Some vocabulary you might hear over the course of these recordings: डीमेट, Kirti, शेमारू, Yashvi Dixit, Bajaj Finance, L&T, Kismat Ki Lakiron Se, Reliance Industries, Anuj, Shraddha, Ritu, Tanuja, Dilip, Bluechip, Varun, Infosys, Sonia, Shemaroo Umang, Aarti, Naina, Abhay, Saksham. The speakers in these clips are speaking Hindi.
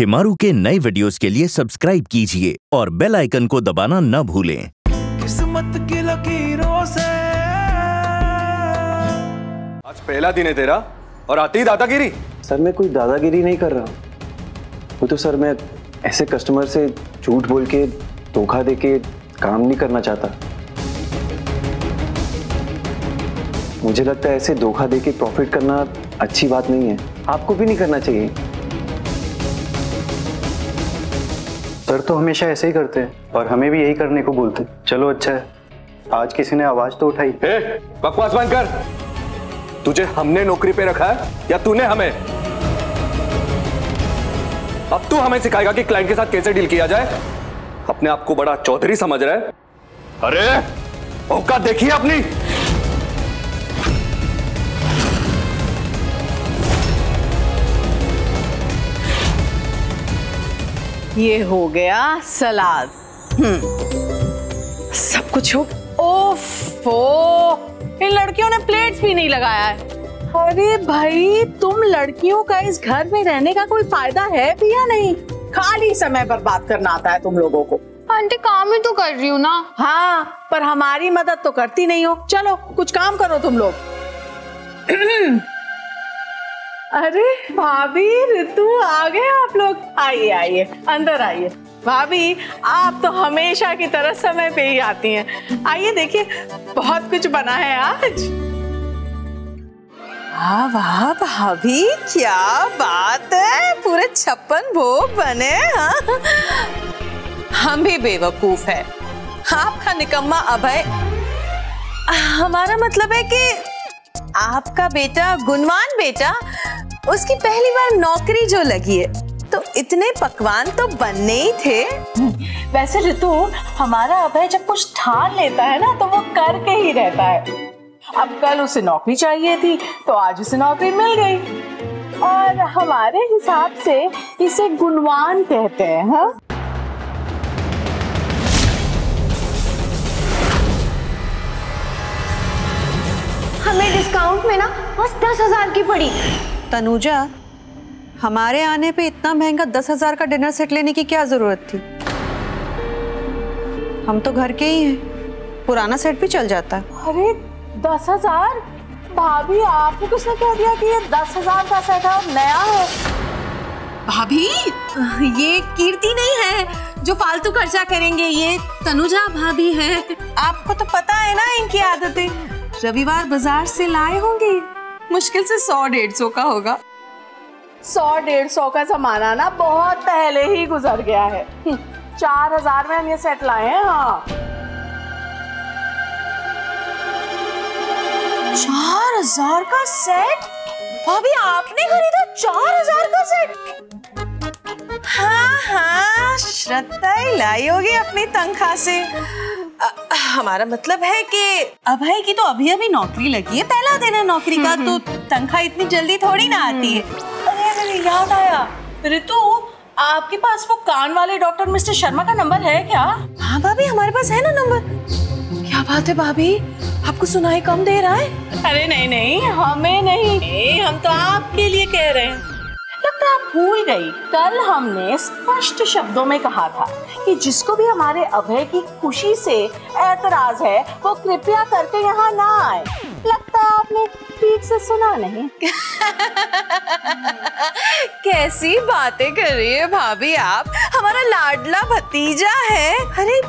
शेमारू के नए वीडियोस के लिए सब्सक्राइब कीजिए और बेल आइकन को दबाना ना भूलें। किस्मत की लकीरों से। आज पहला दिन है तेरा और आती ही दादागिरी। सर मैं कोई दादागिरी नहीं कर रहा हूँ। वो तो सर मैं ऐसे कस्टमर से झूठ बोल के धोखा दे के काम नहीं करना चाहता। मुझे लगता है ऐसे धोखा दे के प्रॉफिट करना अच्छी बात नहीं है, आपको भी नहीं करना चाहिए। सर तो हमेशा ऐसे ही करते हैं और हमें भी यही करने को बोलते हैं। चलो अच्छा है आज किसी ने आवाज तो उठाई। बकवास बंद कर। तुझे हमने नौकरी पे रखा है या तूने हमें? अब तू हमें सिखाएगा कि क्लाइंट के साथ कैसे डील किया जाए। अपने आप को बड़ा चौधरी समझ रहा है। अरे औकात देखिए अपनी। ये हो गया सलाद। सब कुछ हो। ओफो, इन लड़कियों ने प्लेट्स भी नहीं लगाया है। अरे भाई तुम लड़कियों का इस घर में रहने का कोई फायदा है भी या नहीं? खाली समय बर्बाद करना आता है तुम लोगों को। आंटी काम ही तो कर रही हूँ ना। हाँ पर हमारी मदद तो करती नहीं हो। चलो कुछ काम करो तुम लोग। अरे भाभी रितु आ गए आप लोग। आइए आइए अंदर आइए। भाभी आप तो हमेशा की तरह समय पे ही आती हैं। आइए देखिए बहुत कुछ बना है आज। वाह भाभी क्या बात है, पूरे 56 भोग बने। हाँ हम भी बेवकूफ है। आपका निकम्मा अभय, हमारा मतलब है कि आपका बेटा गुणवान बेटा उसकी पहली बार नौकरी जो लगी है तो इतने पकवान तो बनने ही थे। वैसे रितु हमारा अभय जब कुछ ठान लेता है ना तो वो करके ही रहता है। अब कल उसे नौकरी चाहिए थी तो आज उसे नौकरी मिल गई और हमारे हिसाब से इसे गुणवान कहते हैं। हाँ हमें डिस्काउंट में ना बस 10,000 की पड़ी। तनुजा हमारे आने पे इतना महंगा 10,000 का डिनर सेट लेने की क्या जरूरत थी? हम तो घर के ही हैं, पुराना सेट भी चल जाता। अरे 10,000 भाभी आपको किसने कह दिया कि ये 10,000 का सेट है और नया है? भाभी ये कीर्ति नहीं है जो फालतू खर्चा करेंगे, ये तनुजा भाभी है। आपको तो पता है ना इनकी आदतें। रविवार बाजार से लाए होंगे, मुश्किल से 100-150 का होगा। 100-150 का जमाना ना बहुत पहले ही गुजर गया है। 4,000 में हम ये सेट लाए हैं। हाँ 4,000 का सेट भाभी आपने खरीदा? 4,000 का सेट? हाँ श्रद्धा ही लाई होगी अपनी तनख्वाह से। हमारा मतलब है कि अभय की तो अभी अभी नौकरी लगी है, पहला दिन है नौकरी का तो तनख्वाह इतनी जल्दी थोड़ी ना आती है। अरे याद आया रितु आपके पास वो कान वाले डॉक्टर मिस्टर शर्मा का नंबर है क्या? हाँ भाभी हमारे पास है ना नंबर। क्या बात है भाभी आपको सुनाई कम दे रहा है। अरे नहीं नहीं हमें नहीं, हम तो आपके लिए कह रहे हैं। लगता है आप भूल गई, कल हमने स्पष्ट शब्दों में कहा था कि जिसको भी हमारे अभय की खुशी से ऐतराज है वो कृपया करके यहाँ ना आए। लगता है आपने ठीक से सुना नहीं। कैसी बातें कर रही है भाभी आप, हमारा लाडला भतीजा है। अरे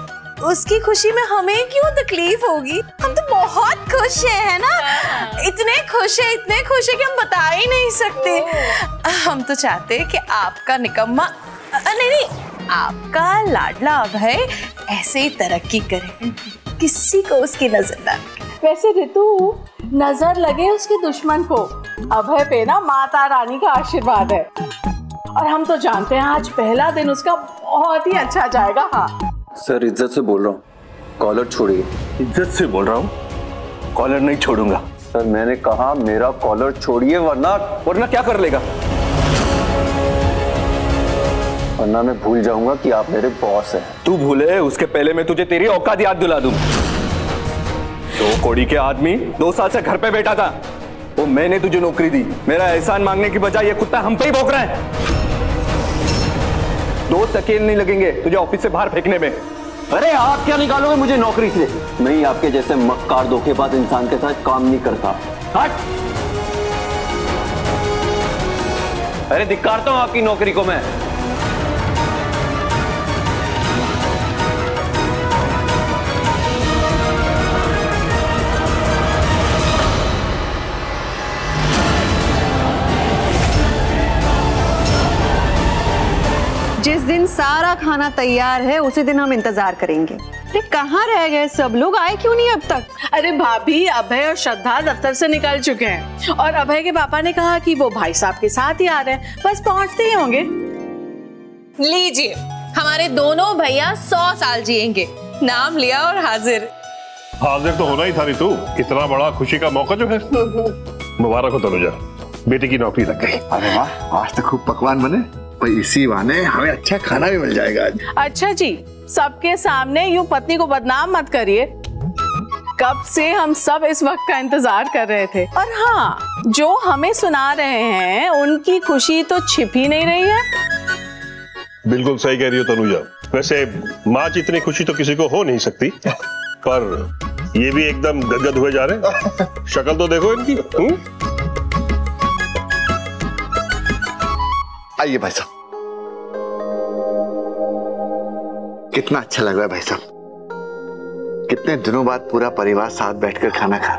उसकी खुशी में हमें क्यों तकलीफ होगी? हम तो बहुत खुश हैं है ना। इतने खुश हैं कि हम बता ही नहीं सकते। हम तो चाहते हैं कि आपका निकम्मा नहीं आपका लाडला अभय ऐसे ही तरक्की करे, किसी को उसकी नजर ना लगे। वैसे रितु नजर लगे उसके दुश्मन को, अभय पे ना माता रानी का आशीर्वाद है और हम तो जानते हैं आज पहला दिन उसका बहुत ही अच्छा जाएगा। हाँ सर इज्जत से बोल रहा हूँ कॉलर छोड़िए। इज्जत से बोल रहा हूँ कॉलर नहीं छोड़ूंगा। सर मैंने कहा मेरा कॉलर छोड़िए वरना क्या कर लेगा। वरना मैं भूल जाऊंगा कि आप मेरे बॉस हैं। तू भूले उसके पहले मैं तुझे तेरी औकात याद दिला दूँ। 2 कौड़ी के आदमी 2 साल से घर पे बैठा था, वो मैंने तुझे नौकरी दी। मेरा एहसान मांगने की बजाय ये कुत्ता हम पे ही भौंक रहा है। दो सेकेंड नहीं लगेंगे तुझे ऑफिस से बाहर फेंकने में। अरे आप क्या निकालोगे मुझे नौकरी से? नहीं, आपके जैसे मक्कार धोखेबाज इंसान के साथ काम नहीं करता। हट। अरे धिक्कारता हूं आपकी नौकरी को मैं। जिस दिन सारा खाना तैयार है उसी दिन हम इंतजार करेंगे। अरे कहाँ रह गए सब लोग, आए क्यों नहीं अब तक? अरे भाभी, अभय और श्रद्धा दफ्तर से निकल चुके हैं और अभय के पापा ने कहा कि वो भाई साहब के साथ ही आ रहे हैं, बस पहुँचते ही होंगे। लीजिए, हमारे दोनों भैया 100 साल जिएंगे। नाम लिया और हाजिर। हाजिर तो होना ही था रितु, इतना बड़ा खुशी का मौका जो है। मुबारक हो तनुजा, बेटी की नौकरी लग गई। अरे वाह, आज तो खूब पकवान बने, इसी बहाने हमें अच्छा खाना भी मिल जाएगा। अच्छा जी, सबके सामने यूं पत्नी को बदनाम मत करिए। कब से हम सब इस वक्त का इंतजार कर रहे थे। और हाँ, जो हमें सुना रहे हैं उनकी खुशी तो छिप ही नहीं रही है। बिल्कुल सही कह रही हो तनुजा। वैसे माँ जितनी खुशी तो किसी को हो नहीं सकती, पर ये भी एकदम गदगद हुए जा रहे। शक्ल तो देखो इनकी। आइए भाई साहब, कितना अच्छा लग रहा है भाई साहब। कितने दिनों बाद पूरा परिवार साथ बैठकर खाना खा।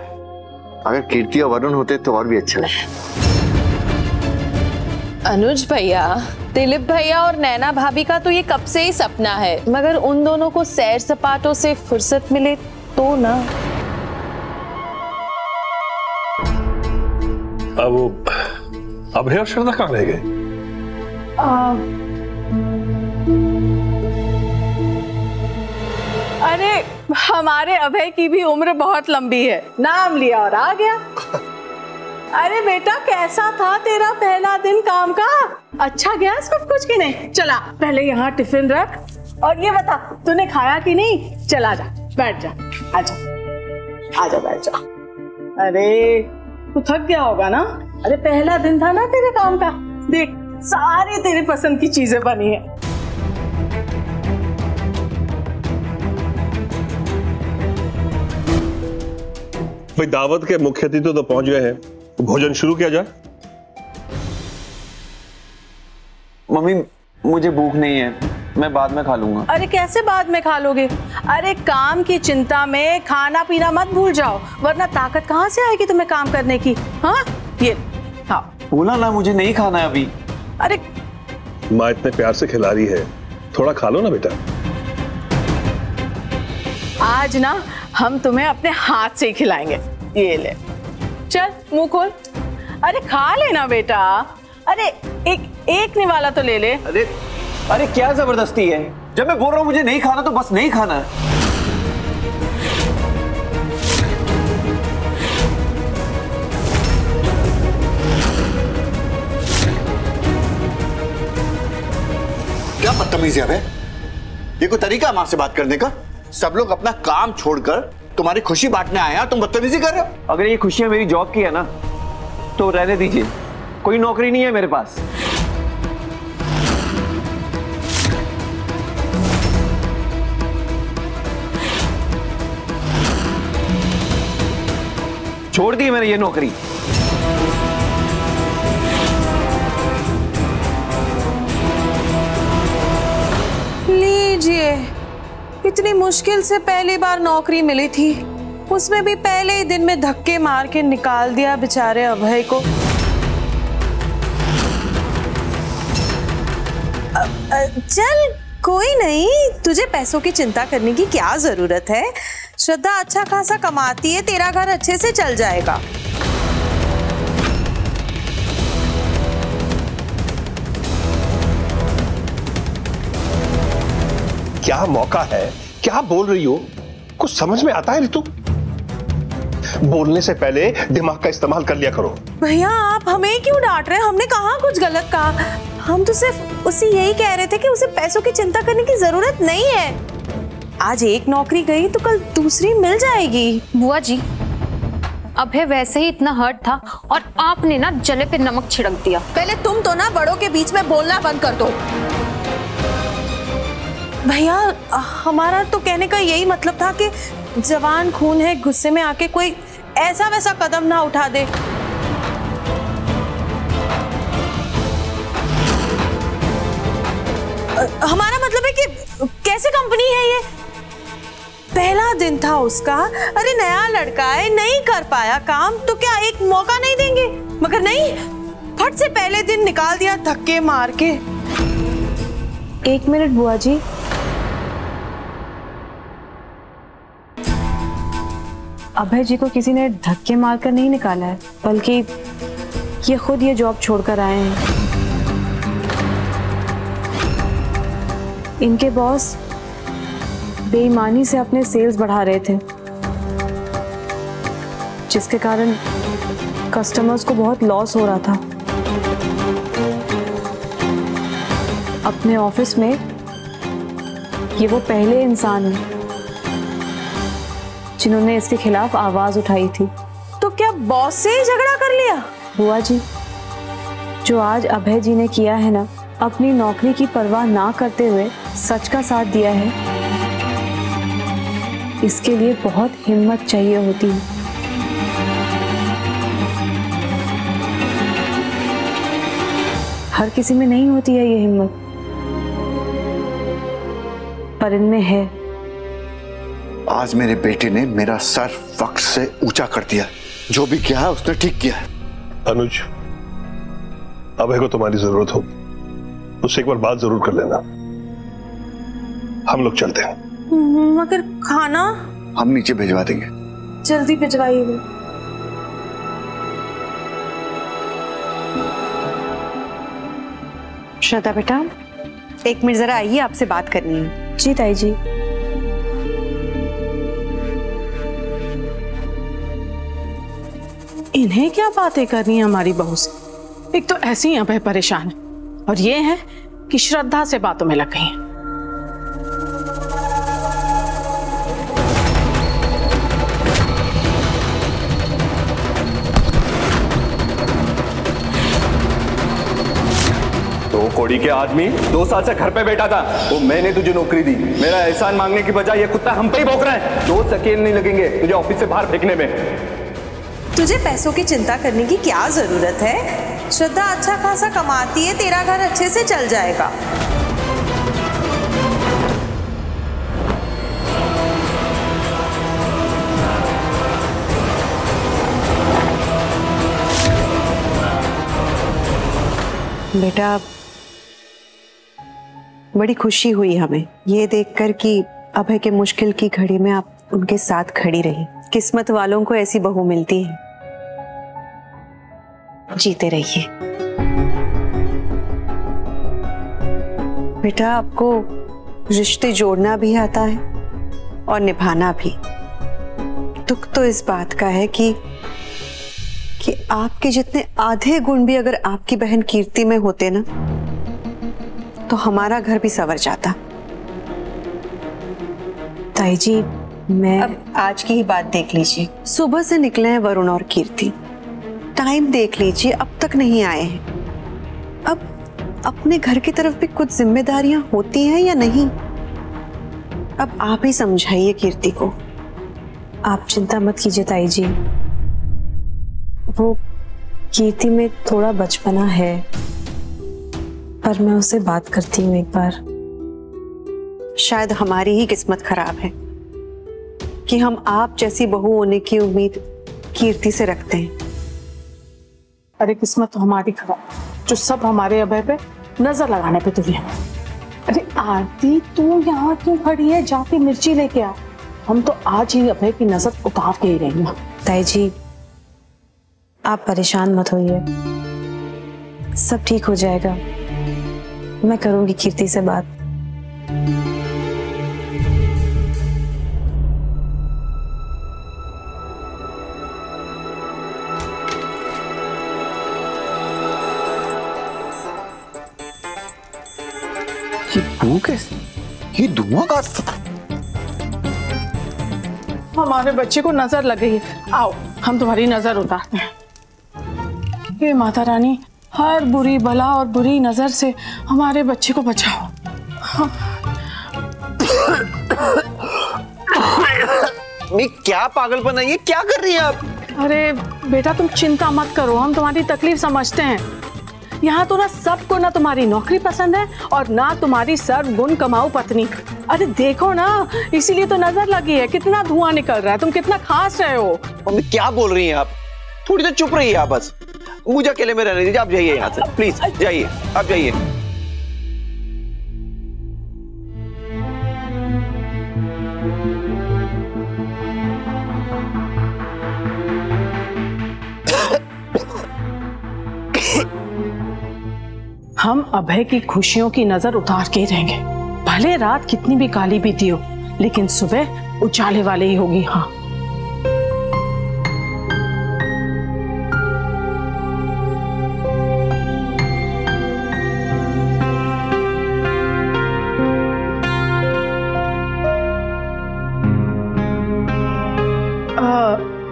अगर कीर्ति और वरुण होते तो और भी अच्छा लगता। अनुज भैया, दिलीप भैया और नैना भाभी का तो ये कब से ही सपना है, मगर उन दोनों को सैर सपाटों से फुर्सत मिले तो ना। अब अभय और श्रद्धा कहाँ रह गए? अरे हमारे अभय की भी उम्र बहुत लंबी है, नाम लिया और आ गया। अरे बेटा, कैसा था तेरा पहला दिन काम का? अच्छा गया सब कुछ कि नहीं? चला पहले यहाँ टिफिन रख और ये बता तूने खाया कि नहीं। चला जा, बैठ जा, आजा आजा बैठ जा। अरे तू थक गया होगा ना? अरे पहला दिन था ना तेरे काम का, देख सारी तेरे पसंद की चीजें बनी है। भाई दावत के मुख्य अतिथि तो पहुंच गए हैं, भोजन शुरू किया जाए। मम्मी मुझे भूख नहीं है, मैं बाद में खा लूंगा। अरे कैसे बाद में खा लोगे? अरे काम की चिंता में खाना पीना मत भूल जाओ, वरना ताकत कहां से आएगी तुम्हें काम करने की। हाँ ये खाओ। बोला ना मुझे नहीं खाना है अभी। अरे माँ इतने प्यार से खिला रही है, थोड़ा खा लो ना बेटा। आज ना हम तुम्हें अपने हाथ से ही खिलाएंगे। ये ले, चल मुंह खोल। अरे खा लेना बेटा। अरे एक निवाला तो ले ले। अरे क्या जबरदस्ती है, जब मैं बोल रहा हूँ मुझे नहीं खाना तो बस नहीं खाना है। क्या बदतमीजी है, ये कोई तरीका माँ से बात करने का? सब लोग अपना काम छोड़कर तुम्हारी खुशी बांटने आए हैं, तुम बदतमीजी कर रहे हो। अगर ये खुशियां मेरी जॉब की है ना तो रहने दीजिए, कोई नौकरी नहीं है मेरे पास। छोड़ दी मैंने ये नौकरी। लीजिए, इतनी मुश्किल से पहली बार नौकरी मिली थी, उसमें भी पहले ही दिन में धक्के मार के निकाल दिया बेचारे अभय को। चल कोई नहीं, तुझे पैसों की चिंता करने की क्या जरूरत है। श्रद्धा अच्छा खासा कमाती है, तेरा घर अच्छे से चल जाएगा। क्या मौका है, क्या बोल रही हो? कुछ समझ में आता है रितु? बोलने से पहले दिमाग का इस्तेमाल कर लिया करो। भैया आप हमें क्यों डांट रहे हैं? हमने कहाँ कुछ गलत कहा? हम तो सिर्फ उसे यही कह रहे थे कि उसे पैसों की चिंता करने की जरूरत नहीं है। आज एक नौकरी गई तो कल दूसरी मिल जाएगी। बुआ जी, अभय वैसे ही इतना हर्ट था और आपने ना जले पे नमक छिड़क दिया। पहले तुम तो ना बड़ों के बीच में बोलना बंद कर दो। भैया हमारा तो कहने का यही मतलब था कि जवान खून है, गुस्से में आके कोई ऐसा वैसा कदम ना उठा दे। हमारा मतलब है कि कैसे कंपनी है ये, पहला दिन था उसका, अरे नया लड़का है, नहीं कर पाया काम तो क्या एक मौका नहीं देंगे, मगर नहीं, फट से पहले दिन निकाल दिया धक्के मार के। एक मिनट बुआ जी, अभय जी को किसी ने धक्के मारकर नहीं निकाला है, बल्कि ये खुद ये जॉब छोड़कर आए हैं। इनके बॉस बेईमानी से अपने सेल्स बढ़ा रहे थे, जिसके कारण कस्टमर्स को बहुत लॉस हो रहा था। अपने ऑफिस में ये वो पहले इंसान हैं जिन्होंने इसके खिलाफ आवाज उठाई थी। तो क्या बॉस से ही झगड़ा कर लिया? बुआ जी, जो आज अभय जी ने किया है ना, अपनी नौकरी की परवाह ना करते हुए सच का साथ दिया है, इसके लिए बहुत हिम्मत चाहिए होती है। हर किसी में नहीं होती है ये हिम्मत, पर इनमें है। आज मेरे बेटे ने मेरा सर वक्त से ऊंचा कर दिया, जो भी किया है उसने ठीक किया है। अनुज, अभय को तुम्हारी जरूरत हो, उससे एक बार बात जरूर कर लेना। हम लोग चलते हैं। मगर खाना हम नीचे भिजवा देंगे। जल्दी भिजवाइए। श्रद्धा बेटा, एक मिनट जरा आइए, आपसे बात करनी है। जी ताई जी। इन्हें क्या बातें करनी है हमारी बहू से, एक तो ऐसी ही अभय परेशान है और ये है कि श्रद्धा से बातों में लग गई है। कोड़ी के आदमी 2 साल से घर पे बैठा था, वो मैंने तुझे नौकरी दी, मेरा एहसान मांगने की बजाय ये कुत्ता हम पे ही भौंक रहा है। 2 सेकेंड नहीं लगेंगे तुझे ऑफिस से बाहर फेंकने में। तुझे पैसों की चिंता करने की क्या जरूरत है, श्रद्धा अच्छा खासा कमाती है, तेरा घर अच्छे से चल जाएगा। बेटा, बड़ी खुशी हुई हमें ये देखकर कि अभय के मुश्किल की घड़ी में आप उनके साथ खड़ी रही। किस्मत वालों को ऐसी बहू मिलती है। जीते रहिए बेटा, आपको रिश्ते जोड़ना भी आता है और निभाना भी। दुख तो इस बात का है कि आपके जितने आधे गुण भी अगर आपकी बहन कीर्ति में होते ना, तो हमारा घर भी सवर जाता। ताई जी, मैं अब आज की ही बात देख लीजिए, सुबह से निकले हैं वरुण और कीर्ति, टाइम देख लीजिए अब तक नहीं आए हैं। अब अपने घर की तरफ भी कुछ जिम्मेदारियां होती हैं या नहीं, अब आप ही समझाइए कीर्ति को। आप चिंता मत कीजिए ताई जी, वो कीर्ति में थोड़ा बचपना है, पर मैं उससे बात करती हूँ एक बार। शायद हमारी ही किस्मत खराब है कि हम आप जैसी बहू होने की उम्मीद कीर्ति से रखते हैं। अरे किस्मत तो हमारी खराब, जो सब हमारे अभय पे नजर लगाने पे तुली है। अरे आरती, तू यहाँ क्यों खड़ी है, जाके मिर्ची लेके आ। हम तो आज ही अभय की नजर उतार के ही रहेंगे। ताई जी, आप परेशान मत होइए, सब ठीक हो जाएगा। मैं करूंगी कीर्ति से बात। ये धुआं कैसे, ये धुआं का हमारे बच्चे को नजर लग गई है। आओ हम तुम्हारी नजर उतारते हैं। ये माता रानी, हर बुरी बला और बुरी नजर से हमारे बच्चे को बचाओ। ये क्या पागलपन है, ये क्या कर रही है आप? अरे बेटा तुम चिंता मत करो, हम तुम्हारी तकलीफ समझते हैं। यहाँ तो ना सबको ना तुम्हारी नौकरी पसंद है और ना तुम्हारी सर्वगुण कमाऊ पत्नी। अरे देखो ना, इसीलिए तो नजर लगी है, कितना धुआं निकल रहा है, तुम कितना खास रहे हो। मम्मी क्या बोल रही हैं आप, थोड़ी देर चुप रहिए आप, बस मुझे अकेले में रहने दीजिए, आप जाइए यहाँ से प्लीज, जाइए आप जाइए। हम अभय की खुशियों की नजर उतार के रहेंगे, भले रात कितनी भी काली बीती हो, लेकिन सुबह उजाले वाले ही होगी। हाँ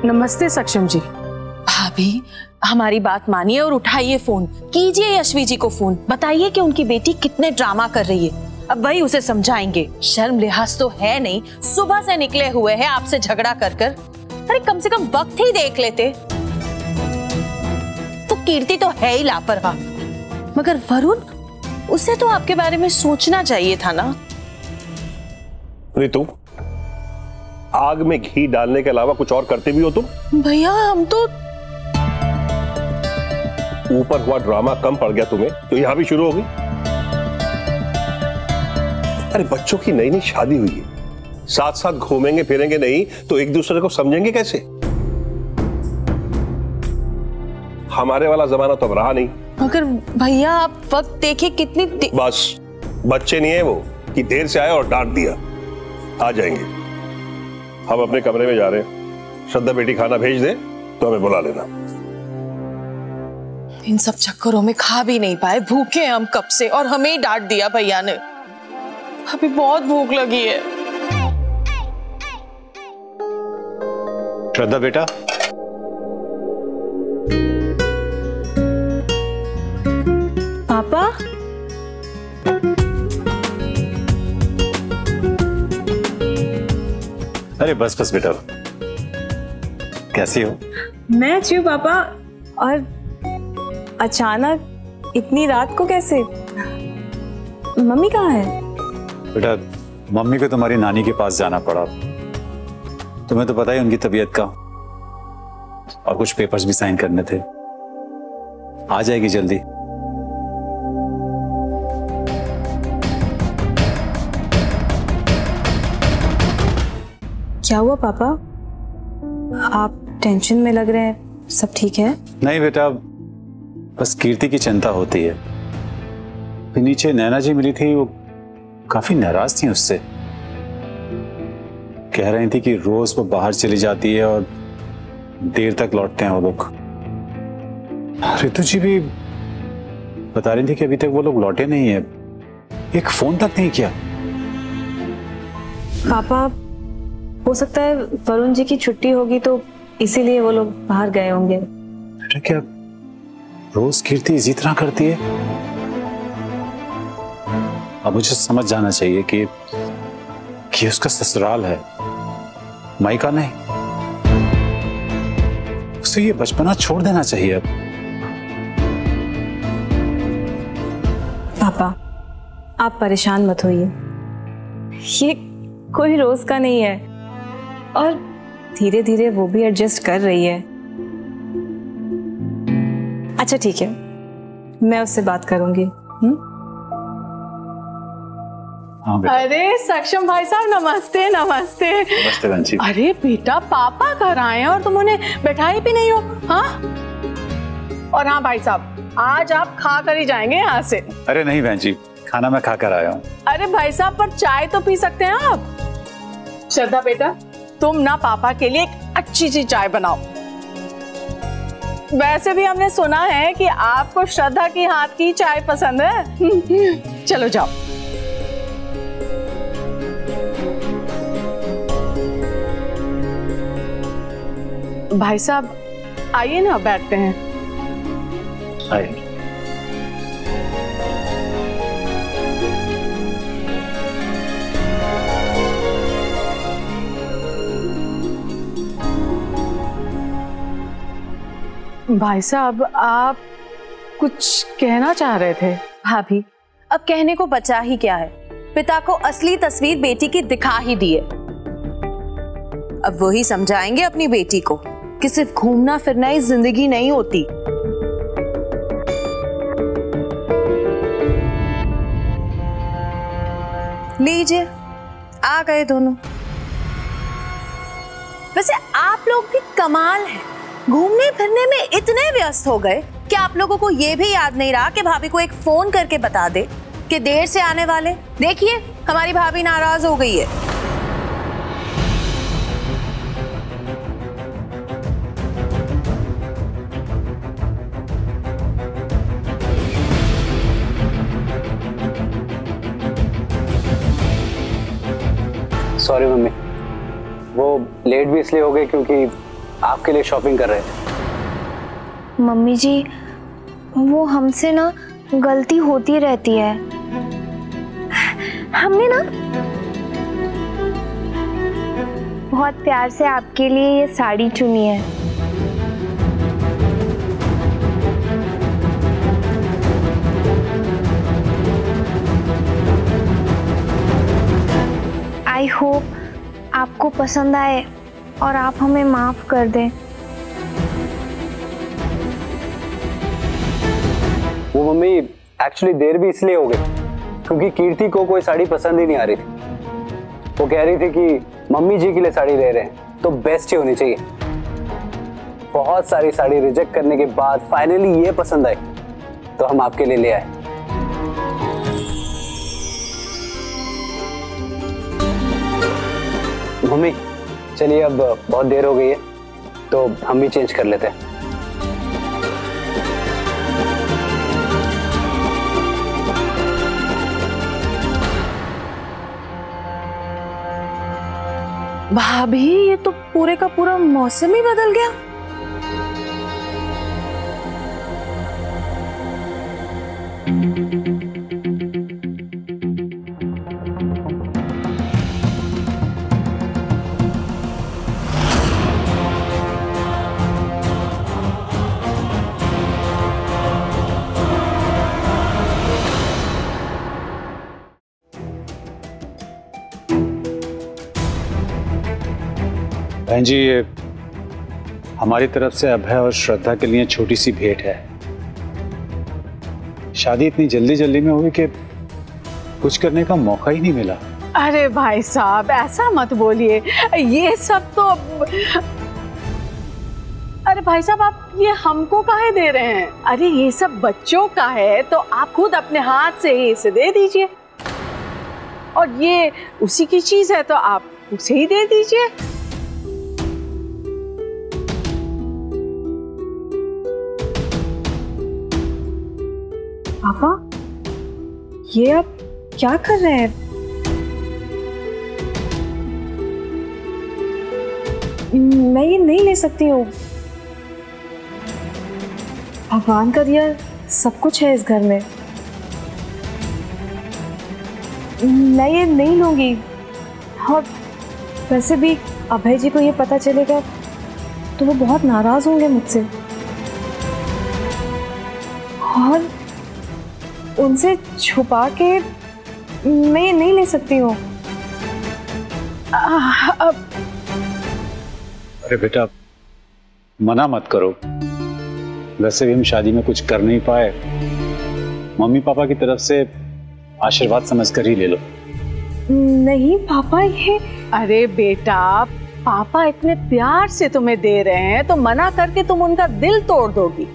नमस्ते सक्षम जी। भाभी हमारी बात मानिए और उठाइए फोन, कीजिए यशवी जी को फोन, बताइए कि उनकी बेटी कितने ड्रामा कर रही है, अब वही उसे समझाएंगे। शर्म लिहाज तो है नहीं, सुबह से निकले हुए हैं आपसे झगड़ा कर कर। अरे कम से कम वक्त ही देख लेते। तो कीर्ति तो है ही लापरवाह, मगर वरुण उसे तो आपके बारे में सोचना चाहिए था ना। रितु आग में घी डालने के अलावा कुछ और करते भी हो तुम? भैया हम तो ऊपर हुआ ड्रामा कम पड़ गया तुम्हें तो यहाँ भी शुरू होगी। अरे बच्चों की नई नई शादी हुई है, साथ साथ घूमेंगे फिरेंगे नहीं तो एक दूसरे को समझेंगे कैसे? हमारे वाला जमाना तो अब रहा नहीं। मगर भैया आप वक्त देखिए कितनी बस बच्चे नहीं है वो कि देर से आए और डांट दिया। आ जाएंगे, हम अपने कमरे में जा रहे हैं, श्रद्धा बेटी खाना भेज दे तो हमें बुला लेना। इन सब चक्करों में खा भी नहीं पाए, भूखे हम कब से, और हमें ही डांट दिया भैया ने। अभी बहुत भूख लगी है। श्रद्धा बेटा पापा अरे बस बस बेटा, कैसी हो? मैं अच्छी हूँ पापा, और अचानक इतनी रात को कैसे? मम्मी कहाँ है? बेटा मम्मी को तुम्हारी नानी के पास जाना पड़ा, तुम्हें तो पता ही उनकी तबीयत का, और कुछ पेपर्स भी साइन करने थे। आ जाएगी जल्दी। क्या हुआ पापा, आप टेंशन में लग रहे हैं, सब ठीक है? नहीं बेटा बस कीर्ति की चिंता होती है। नीचे नैना जी मिली थी, वो काफी नाराज थी उससे, कह रही थी कि रोज वो बाहर चली जाती है और देर तक लौटते हैं वो लोग। रितु जी भी बता रही थी कि अभी तक वो लोग लौटे नहीं है, एक फोन तक नहीं किया। पापा हो सकता है वरुण जी की छुट्टी होगी तो इसीलिए वो लोग बाहर गए होंगे। बेटा क्या रोज कीर्ति इसी तरह करती है? अब मुझे समझ जाना चाहिए कि उसका ससुराल है, मायका नहीं। उसे ये बचपना छोड़ देना चाहिए अब। पापा आप परेशान मत होइए, ये कोई रोज का नहीं है, और धीरे धीरे वो भी एडजस्ट कर रही है। अच्छा ठीक है, मैं उससे बात करूंगी। अरे सक्षम भाई साहब नमस्ते। नमस्ते नमस्ते रंजी। अरे बेटा पापा घर आए और तुम उन्हें बैठाए भी नहीं हो। हाँ और हाँ भाई साहब आज आप खा कर ही जाएंगे यहाँ से। अरे नहीं बहन जी, खाना मैं खा कर आया हूँ। अरे भाई साहब पर चाय तो पी सकते हैं आप। श्रद्धा बेटा तुम ना पापा के लिए एक अच्छी सी चाय बनाओ। वैसे भी हमने सुना है कि आपको श्रद्धा की हाथ की चाय पसंद है। चलो जाओ। भाई साहब आइए ना, बैठते हैं। आइए। भाई साहब आप कुछ कहना चाह रहे थे। भाभी अब कहने को बचा ही क्या है, पिता को असली तस्वीर बेटी की दिखा ही दी है। अब वो ही समझाएंगे अपनी बेटी को कि सिर्फ घूमना फिरना ही जिंदगी नहीं होती। लीजिए आ गए दोनों। वैसे आप लोग भी कमाल है, घूमने फिरने में इतने व्यस्त हो गए कि आप लोगों को यह भी याद नहीं रहा कि भाभी को एक फोन करके बता दे कि देर से आने वाले। देखिए हमारी भाभी नाराज हो गई है। सॉरी मम्मी, वो लेट भी इसलिए हो गए क्योंकि आपके लिए शॉपिंग कर रहे थे। मम्मी जी वो हमसे ना गलती होती रहती है, हमने ना बहुत प्यार से आपके लिए ये साड़ी चुनी है। आई होप आपको पसंद आए और आप हमें माफ कर दें। वो मम्मी एक्चुअली देर भी इसलिए हो गई क्योंकि कीर्ति को कोई साड़ी पसंद ही नहीं आ रही थी। वो कह रही थी कि मम्मी जी के लिए साड़ी ले रहे हैं तो बेस्ट ही होनी चाहिए। बहुत सारी साड़ी रिजेक्ट करने के बाद फाइनली ये पसंद आई तो हम आपके लिए ले आए। मम्मी चलिए अब बहुत देर हो गई है तो हम भी चेंज कर लेते हैं। भाभी ये तो पूरे का पूरा मौसम ही बदल गया। बहन जी ये हमारी तरफ से अभय और श्रद्धा के लिए छोटी सी भेंट है। शादी इतनी जल्दी जल्दी में हुई कि कुछ करने का मौका ही नहीं मिला। अरे भाई साहब ऐसा मत बोलिए, ये सब तो अरे भाई साहब आप ये हमको काहे दे रहे हैं? अरे ये सब बच्चों का है तो आप खुद अपने हाथ से ही इसे दे दीजिए, और ये उसी की चीज है तो आप उसे ही दे दीजिए। पापा ये आप क्या कर रहे हैं? मैं ये नहीं ले सकती हूँ। भगवान का दिया सब कुछ है इस घर में, मैं ये नहीं लूंगी। और वैसे भी अभय जी को ये पता चलेगा तो वो बहुत नाराज होंगे मुझसे, और उनसे छुपा के मैं नहीं ले सकती हूँ। अरे बेटा मना मत करो, वैसे भी हम शादी में कुछ कर नहीं पाए, मम्मी पापा की तरफ से आशीर्वाद समझकर ही ले लो। नहीं पापा ये, अरे बेटा पापा इतने प्यार से तुम्हें दे रहे हैं तो मना करके तुम उनका दिल तोड़ दोगी।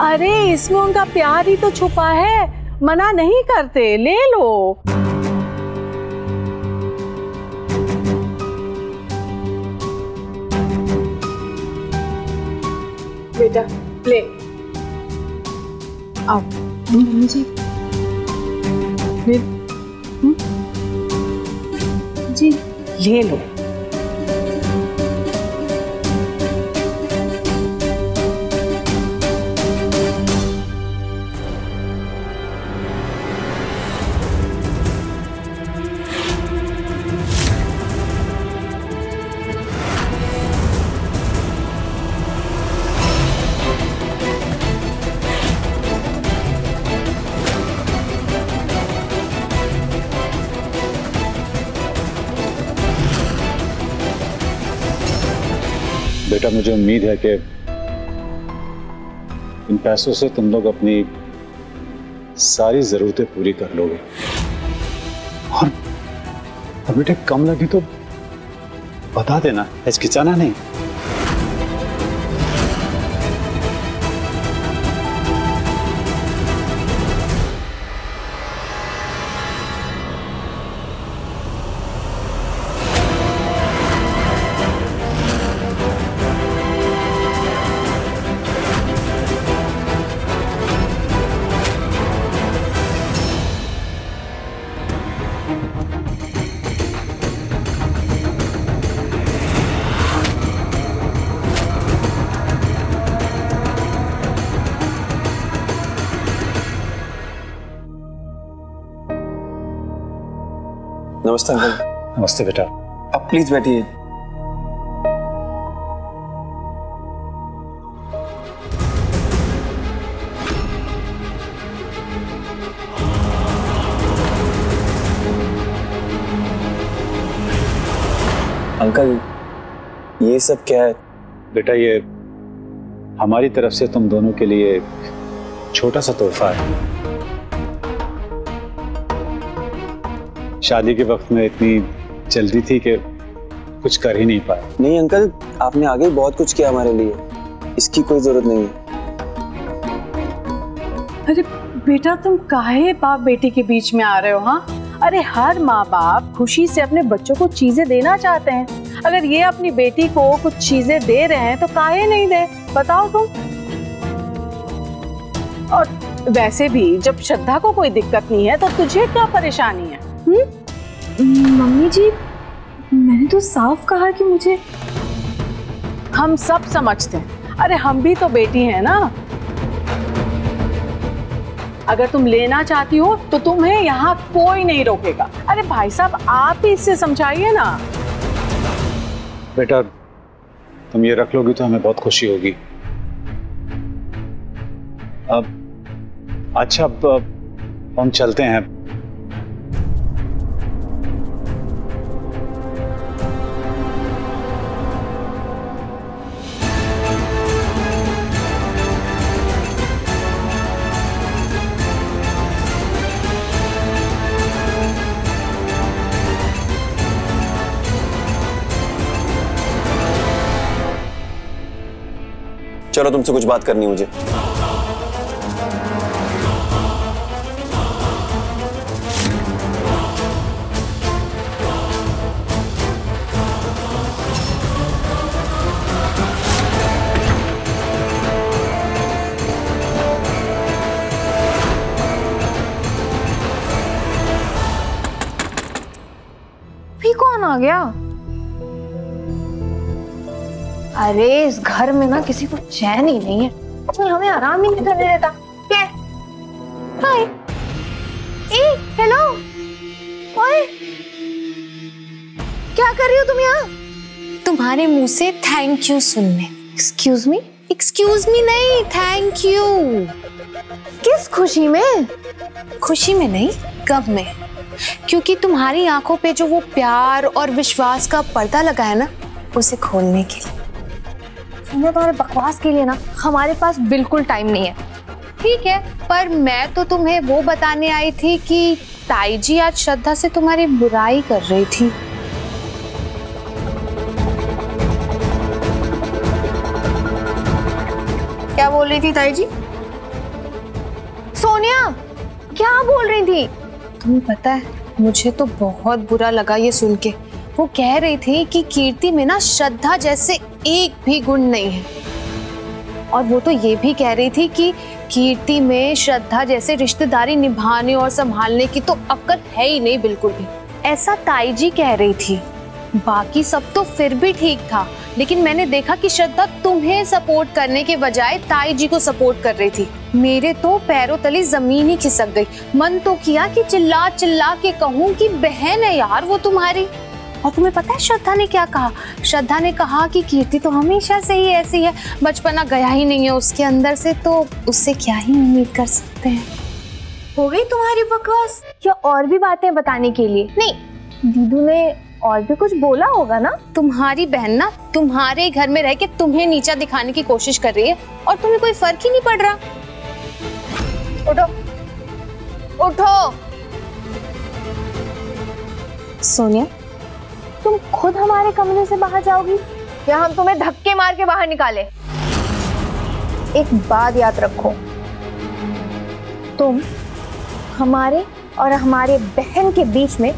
अरे इसमें उनका प्यार ही तो छुपा है, मना नहीं करते, ले लो। बेटा ले आओ जी। जी ले लो। बेटा मुझे उम्मीद है कि इन पैसों से तुम लोग अपनी सारी ज़रूरतें पूरी कर लोगे। और बेटा कम लगी तो बता देना, हिचकिचाना नहीं। नमस्ते अंकल। नमस्ते बेटा। आप प्लीज बैठिए। अंकल ये सब क्या है? बेटा ये हमारी तरफ से तुम दोनों के लिए छोटा सा तोहफा है। शादी के वक्त में इतनी जल्दी थी कि कुछ कर ही नहीं पाए। नहीं अंकल, आपने आगे बहुत कुछ किया हमारे लिए, इसकी कोई जरूरत नहीं है। अरे बेटा तुम काहे बाप बेटी के बीच में आ रहे हो? हाँ, अरे हर माँ बाप खुशी से अपने बच्चों को चीजें देना चाहते हैं। अगर ये अपनी बेटी को कुछ चीजें दे रहे हैं तो काहे नहीं दे, बताओ तुम। और वैसे भी जब श्रद्धा को कोई दिक्कत नहीं है तो तुझे क्या परेशानी है? मम्मी जी मैंने तो साफ कहा कि मुझे। हम सब समझते हैं, अरे हम भी तो बेटी हैं ना। अगर तुम लेना चाहती हो तो तुम्हें यहाँ कोई नहीं रोकेगा। अरे भाई साहब आप ही इससे समझाइए ना। बेटा तुम ये रख लोगी तो हमें बहुत खुशी होगी। अब अच्छा अब हम चलते हैं। चलो तुमसे कुछ बात करनी है मुझे। भी कौन आ गया? अरे इस घर में ना किसी को चैन ही नहीं है, नहीं हमें आराम ही नहीं करने देता। क्या? हाय, ए, हेलो, ओए, क्या कर रही हो तुम यहाँ? तुम्हारे मुंह से थैंक यू सुनने। Excuse me? एक्सक्यूज मी नहीं, थैंक यू। किस खुशी में? खुशी में नहीं, गम में। क्योंकि तुम्हारी आंखों पे जो वो प्यार और विश्वास का पर्दा लगा है ना, उसे खोलने के लिए। तुम्हारे बकवास के लिए ना हमारे पास बिल्कुल टाइम नहीं है। ठीक है, पर मैं तो तुम्हें वो बताने आई थी कि ताई जी आज श्रद्धा से तुम्हारी बुराई कर रही थी। क्या बोल रही थी ताई जी? सोनिया क्या बोल रही थी? तुम्हें पता है मुझे तो बहुत बुरा लगा ये सुन के। वो कह रही थी कि कीर्ति में ना श्रद्धा जैसे एक भी गुण नहीं है, और वो तो ये भी कह रही थी कि कीर्ति में श्रद्धा जैसे रिश्तेदारी निभाने और संभालने की तो अक्ल है ही नहीं बिल्कुल भी, ऐसा ताई जी कह रही थी। बाकी सब तो फिर भी ठीक था, लेकिन मैंने देखा कि श्रद्धा तुम्हें सपोर्ट करने के बजाय ताई जी को सपोर्ट कर रही थी। मेरे तो पैरों तले जमीन ही खिसक गई। मन तो किया कि चिल्ला चिल्ला के कहूँ कि बहन है यार वो तुम्हारी। और तुम्हें पता है श्रद्धा ने क्या कहा? श्रद्धा ने कहा कि कीर्ति तो हमेशा से ही ऐसी है, बचपना गया ही नहीं है उसके अंदर से, तो उससे क्या ही उम्मीद कर सकते हैं। हो गई तुम्हारी बकवास? क्या और भी बातें बताने के लिए? नहीं, दीदू ने और भी कुछ बोला होगा ना। तुम्हारी बहन ना तुम्हारे घर में रह के तुम्हें नीचा दिखाने की कोशिश कर रही है और तुम्हें कोई फर्क ही नहीं पड़ रहा। उठो उठो। सोनिया, तुम खुद हमारे कमरे से बाहर जाओगी या हम तुम्हें धक्के मार के बाहर निकाले? एक बात याद रखो, तुम हमारे और हमारे बहन के बीच में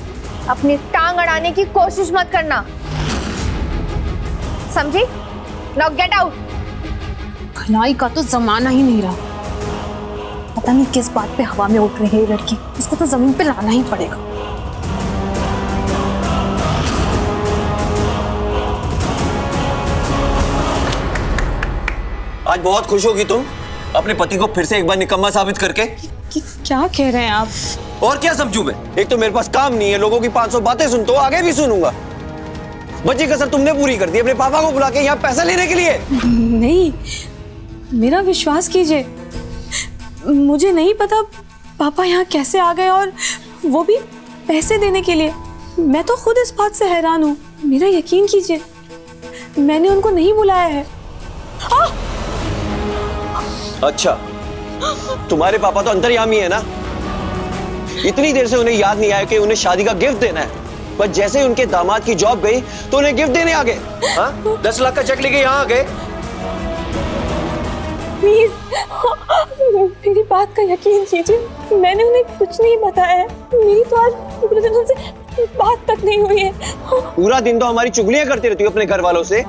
अपनी टांग अड़ाने की कोशिश मत करना, समझी? Now get out. भलाई का तो जमाना ही नहीं रहा। पता नहीं किस बात पे हवा में उठ रही है ये लड़की, इसको तो जमीन पे लाना ही पड़ेगा। आज बहुत खुश होगी तुम, अपने पति को फिर से एक बार निकम्मा साबित करके। क्या कह रहे हैं आप? और क्या समझू मैं? एक तो मेरे पास काम नहीं है, लोगों की 500 बातें सुनता हूं, आगे भी सुनूंगा। बच्ची कसर तुमने पूरी कर दी अपने पापा को बुला के यहाँ पैसा लेने के लिए। नहीं, मेरा विश्वास कीजिए, मुझे नहीं पता पापा यहाँ कैसे आ गए और वो भी पैसे देने के लिए। मैं तो खुद इस बात से हैरान हूँ, मेरा यकीन कीजिए मैंने उनको नहीं बुलाया है। अच्छा, तुम्हारे पापा तो अंतर्यामी है ना, इतनी देर से उन्हें याद नहीं आया कि उन्हें शादी का गिफ्ट देना है, पर जैसे ही उनके दामाद की जॉब गई तो उन्हें गिफ्ट देने आ गए। 10 लाख का चेक लेके यहाँ आ गए। प्लीज मेरी बात का यकीन कीजिए, मैंने उन्हें कुछ नहीं बताया है, मेरी तो आज उनसे बात तक नहीं हुई है। पूरा दिन तो हमारी चुगलियां करती रहती हो अपने घर वालों से,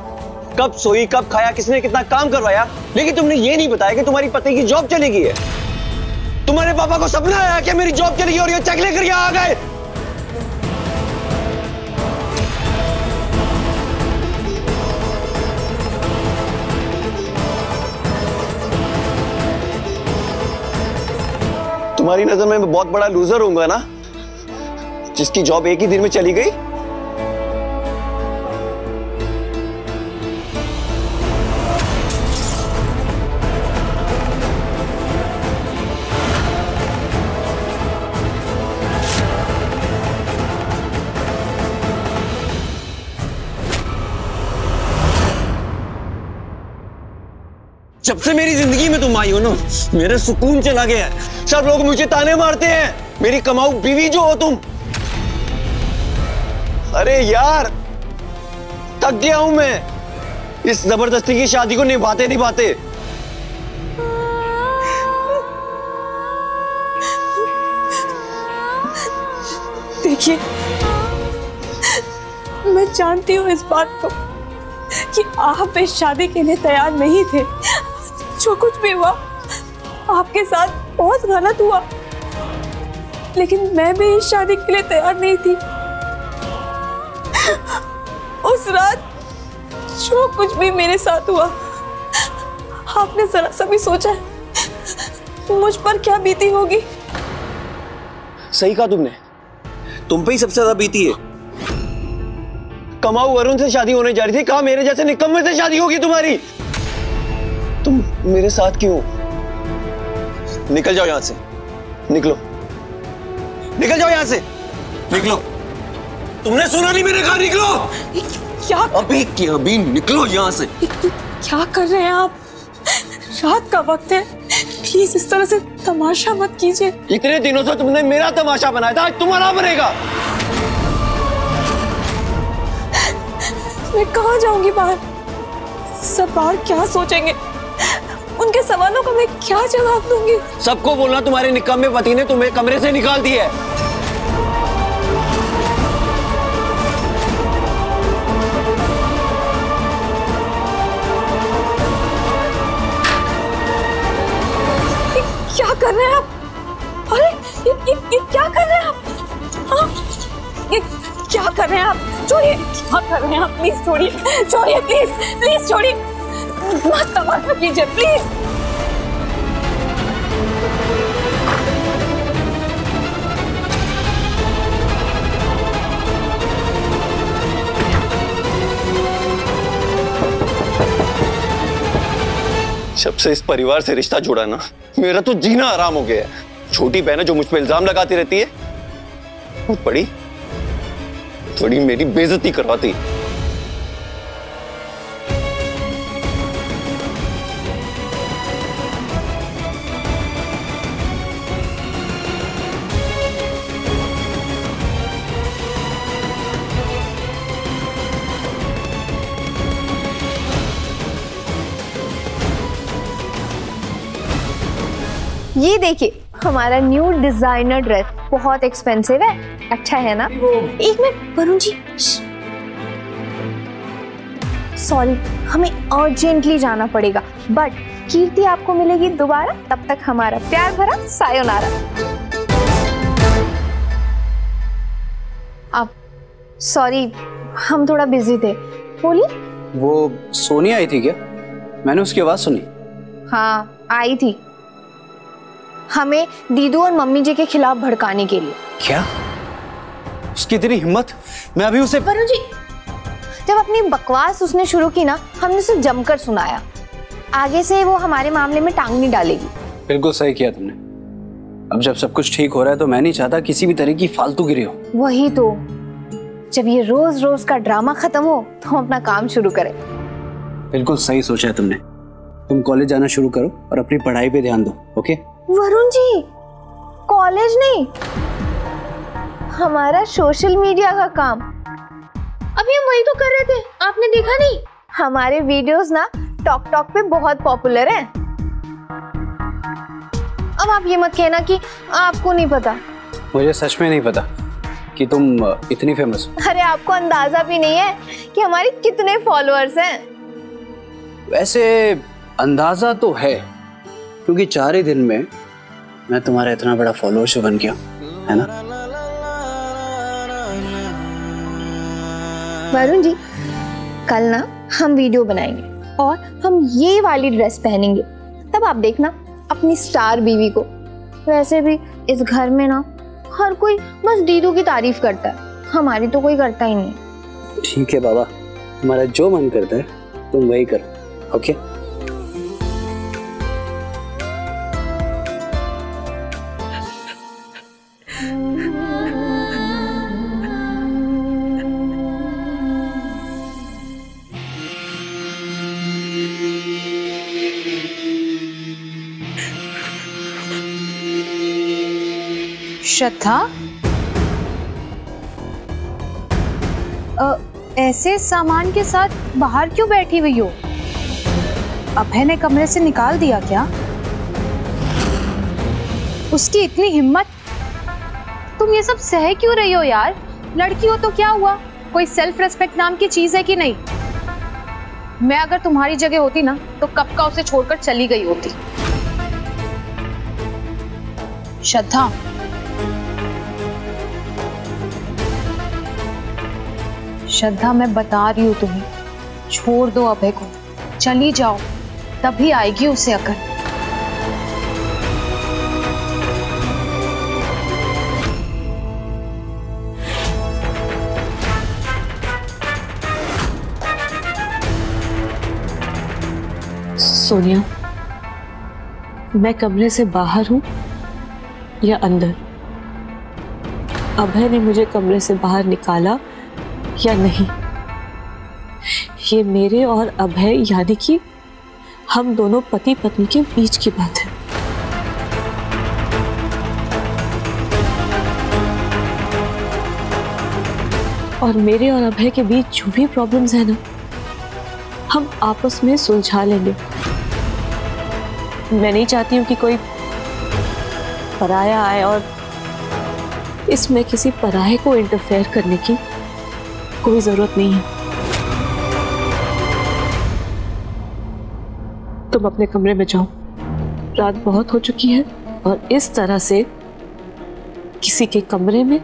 कब सोई कब खाया किसने कितना काम करवाया, लेकिन तुमने ये नहीं बताया कि तुम्हारी पति की जॉब चली गई है। तुम्हारे पापा को सपना आया कि मेरी जॉब चली गई और ये चेक लेकर यहाँ आ गए। तुम्हारी नजर में मैं बहुत बड़ा लूजर होऊंगा ना, जिसकी जॉब एक ही दिन में चली गई। जब से मेरी जिंदगी में तुम आई हो ना, मेरा सुकून चला गया है। सब लोग मुझे ताने मारते हैं, मेरी कमाऊ बीवी जो हो तुम। अरे यार थक गया हूं मैं इस जबरदस्ती की शादी को निभाते निभाते। देखिए, मैं जानती हूं इस बात को कि आप इस शादी के लिए तैयार नहीं थे। जो कुछ भी हुआ आपके साथ बहुत गलत हुआ, लेकिन मैं भी इस शादी के लिए तैयार नहीं थी। उस रात जो कुछ भी मेरे साथ हुआ, आपने जरा सा भी सोचा है मुझ पर क्या बीती होगी? सही कहा तुमने, तुम पे ही सबसे ज्यादा बीती है। कमाऊ वरुण से शादी होने जा रही थी, कहा मेरे जैसे निकम्मे से शादी होगी तुम्हारी। तुम मेरे साथ क्यों? निकल जाओ यहां से, निकलो, निकल जाओ यहां से, निकलो। तुमने सुना नहीं मैंने कहा निकलो? क्या अभी के अभी निकलो यहां से। क्या कर रहे हैं आप? रात का वक्त है, प्लीज इस तरह से तमाशा मत कीजिए। इतने दिनों से तुमने मेरा तमाशा बनाया था, आज तुम्हारा बनेगा। मैं कहाँ जाऊंगी बाहर? सब बाहर क्या सोचेंगे, उनके सवालों का मैं क्या जवाब दूंगी? सबको बोलना तुम्हारे निकम्मे पति ने तुम्हें कमरे से निकाल दिया है। क्या कर रहे हैं आप? अरे ये क्या कर रहे हैं आप? क्या कर रहे हैं आप? छोड़िए, क्या कर रहे हैं आप? प्लीज छोड़िए, छोड़िए, प्लीज प्लीज छोड़िए, मत तमाशा कीजिए प्लीज। जब से इस परिवार से रिश्ता जुड़ा ना, मेरा तो जीना आराम हो गया है। छोटी बहन जो मुझ पर इल्जाम लगाती रहती है, बड़ी बड़ी मेरी बेइज्जती करवाती। ये देखिए हमारा न्यू डिजाइनर ड्रेस बहुत एक्सपेंसिव है, अच्छा है ना? एक मिनट वरुण जी, सॉरी हमें अर्जेंटली जाना पड़ेगा, बट कीर्ति आपको मिलेगी दोबारा, तब तक हमारा प्यार भरा सायोनारा। आप सॉरी हम थोड़ा बिजी थे। बोलिए। वो सोनिया आई थी क्या? मैंने उसकी आवाज सुनी। हाँ आई थी, हमें दीदू और मम्मी जी के खिलाफ भड़काने के लिए। क्या उसकी इतनी हिम्मत? मैं अभी उसे। वरुण जी जब अपनी बकवास उसने शुरू की ना, हमने उसे जमकर सुनाया, आगे से वो हमारे मामले में टांग नहीं डालेगी। बिल्कुल सही किया तुमने। अब जब सब कुछ ठीक हो रहा है तो मैं नहीं चाहता किसी भी तरह की फालतू गिरी हो। वही तो, जब ये रोज रोज का ड्रामा खत्म हो तो हम अपना काम शुरू करें। बिल्कुल सही सोचा है तुमने। तुम कॉलेज जाना शुरू करो और अपनी पढ़ाई पे ध्यान दो। ओके वरुण जी, कॉलेज नहीं, हमारा सोशल मीडिया का काम। अभी हम वही तो कर रहे थे, आपने देखा नहीं? हमारे वीडियोस ना टॉक पे बहुत पॉपुलर हैं। अब आप ये मत कहना कि आपको नहीं पता। मुझे सच में नहीं पता कि तुम इतनी फेमस हो। अरे आपको अंदाजा भी नहीं है कि हमारे कितने फॉलोअर्स हैं। वैसे अंदाजा तो है क्योंकि 4 ही दिन में मैं तुम्हारा इतना बड़ा फॉलोअर्स बन गया, है ना? वरुण जी कल ना हम वीडियो बनाएंगे और हम ये वाली ड्रेस पहनेंगे, तब आप देखना अपनी स्टार बीवी को। वैसे भी इस घर में ना हर कोई बस दीदू की तारीफ करता है, हमारी तो कोई करता ही नहीं। ठीक है बाबा, तुम्हारा जो मन करता है तुम वही करो। ओके श्रद्धा, ऐसे सामान के साथ बाहर क्यों बैठी हुई हो? अभय ने कमरे से निकाल दिया क्या? उसकी इतनी हिम्मत! तुम ये सब सह क्यों रही हो यार? लड़की हो तो क्या हुआ, कोई सेल्फ रेस्पेक्ट नाम की चीज है कि नहीं? मैं अगर तुम्हारी जगह होती ना तो कब का उसे छोड़कर चली गई होती। श्रद्धा श्रद्धा, मैं बता रही हूँ तुम्हें, छोड़ दो अभय को, चली जाओ, तभी आएगी उसे अकल। सोनिया, मैं कमरे से बाहर हूँ या अंदर? अभय ने मुझे कमरे से बाहर निकाला या नहीं, ये मेरे और अभय यानी कि हम दोनों पति पत्नी के बीच की बात है। और मेरे और अभय के बीच जो भी प्रॉब्लम्स है ना, हम आपस में सुलझा लेंगे। मैं नहीं चाहती हूँ कि कोई पराया आए और इसमें किसी पराये को इंटरफेयर करने की कोई जरूरत नहीं है। तुम अपने कमरे में जाओ, रात बहुत हो चुकी है और इस तरह से किसी के कमरे में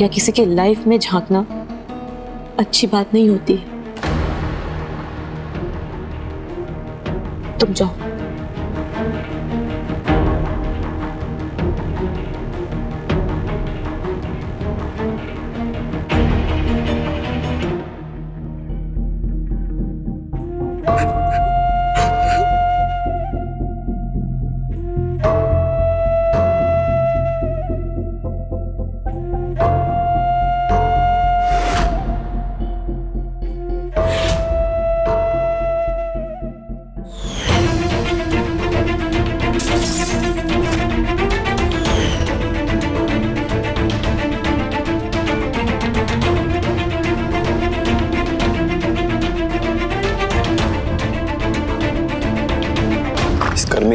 या किसी के लाइफ में झांकना अच्छी बात नहीं होती है। तुम जाओ।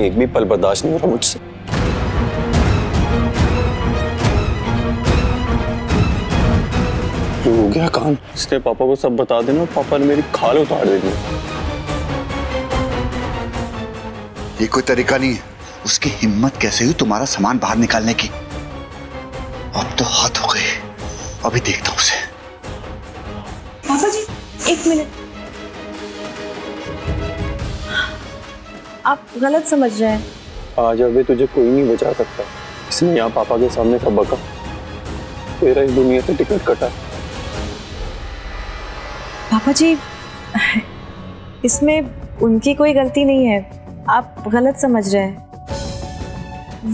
में एक भी पल बर्दाश्त नहीं हो रहा मुझसे। क्यों हो गया काम? इसने पापा को सब बता देना और पापा ने मेरी खाल उतार देनी। ये कोई तरीका नहीं है। उसकी हिम्मत कैसे हुई तुम्हारा सामान बाहर निकालने की? अब तो हाथ हो गए। अभी देखता हूँ उसे। पापा जी, एक मिनट। आप गलत समझ रहे हैं। आज अभी तुझे कोई नहीं बचा सकता। इसने यहाँ पापा के सामने सब बका। तेरा इस दुनिया से टिकट कटा। पापा जी, इसमें उनकी कोई गलती नहीं है। आप गलत समझ रहे हैं।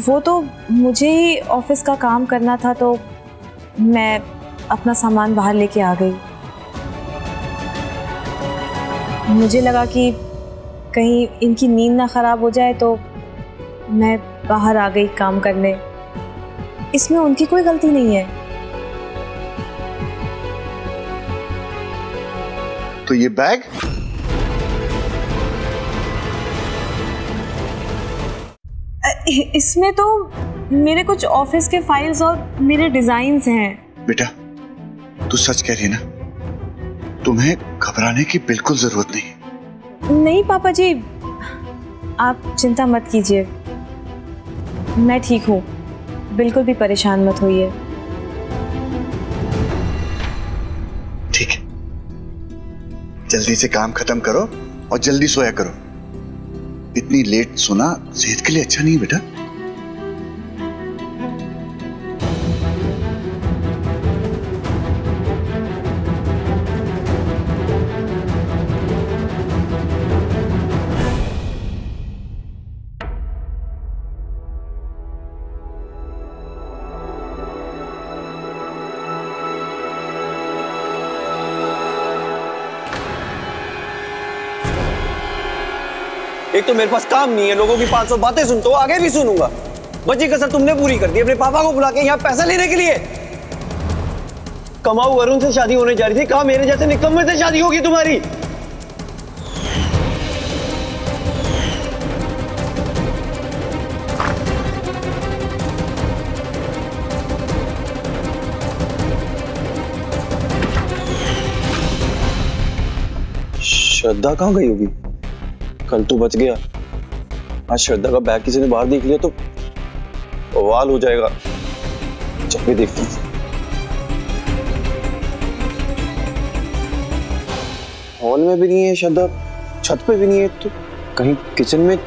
वो तो मुझे ही ऑफिस का काम करना था तो मैं अपना सामान बाहर लेके आ गई। मुझे लगा कि कहीं इनकी नींद ना ख़राब हो जाए तो मैं बाहर आ गई काम करने। इसमें उनकी कोई गलती नहीं है। तो ये बैग? इसमें तो मेरे कुछ ऑफिस के फाइल्स और मेरे डिजाइन्स हैं। बेटा, तू सच कह रही है ना? तुम्हें घबराने की बिल्कुल जरूरत नहीं। नहीं पापा जी, आप चिंता मत कीजिए। मैं ठीक हूँ, बिल्कुल भी परेशान मत होइए। ठीक है, जल्दी से काम खत्म करो और जल्दी सोया करो। इतनी लेट सोना सेहत के लिए अच्छा नहीं है बेटा। एक तो मेरे पास काम नहीं है, लोगों की 500 बातें सुनता हूं, आगे भी सुनूंगा। बची कसर तुमने पूरी कर दी अपने पापा को बुला के यहाँ पैसा लेने के लिए। कमाऊ वरुण से शादी होने जा रही थी, कहा मेरे जैसे निकम्मे से शादी होगी तुम्हारी। श्रद्धा कहाँ गई होगी? कल तो बच गया। आज श्रद्धा का बैग किसी ने बाहर देख लिया तो बवाल हो जाएगा। चल भी देखते हैं। हॉल में भी नहीं है श्रद्धा, छत पे भी नहीं है, तो कहीं किचन में।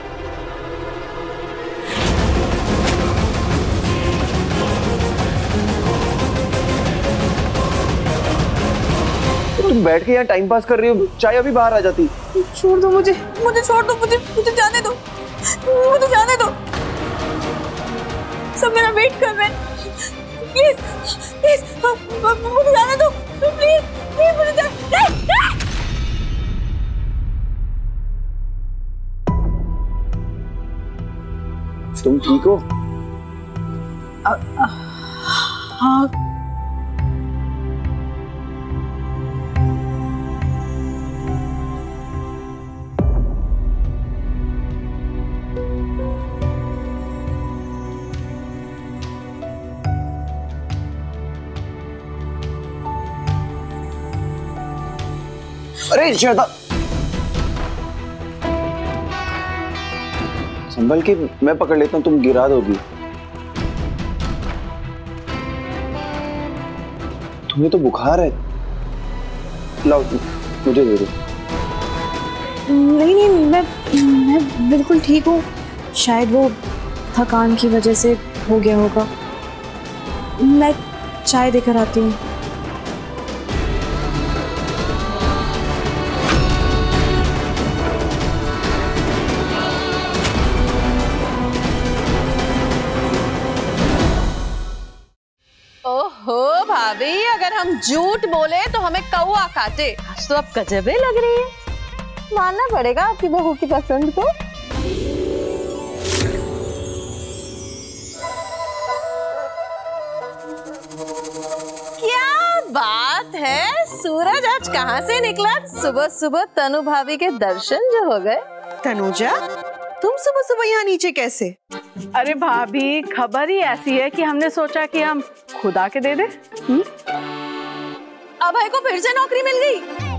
तुम बैठ के यहाँ टाइम पास कर रही हो, चाय अभी बाहर आ जाती। छोड़ दो मुझे, मुझे छोड़ दो, मुझे जाने दो, मुझे जाने दो। सब मेरा वेट कर रहे हैं। प्लीज प्लीज मुझे जाने दो, प्लीज प्लीज मुझे जाने। तुम ठीक हो? हाँ। अरे श्रद्धा, संभल के, मैं पकड़ लेता हूँ, तुम गिरा दोगी। तुम्हें तो बुखार है। लाओ मुझे दे दो। नहीं नहीं, मैं बिल्कुल ठीक हूँ। शायद वो थकान की वजह से हो गया होगा। मैं चाय देकर आती हूँ। अगर हम झूठ बोले तो हमें कौआ काटे। आज तो आप गजबे लग रही है। मानना पड़ेगा आपकी बहू की पसंद को। क्या बात है, सूरज आज कहाँ से निकला? सुबह सुबह तनु भाभी के दर्शन जो हो गए। तनुजा, तुम सुबह सुबह यहाँ नीचे कैसे? अरे भाभी, खबर ही ऐसी है कि हमने सोचा कि हम खुदा के दे दे। अभय को फिर से नौकरी मिल गई।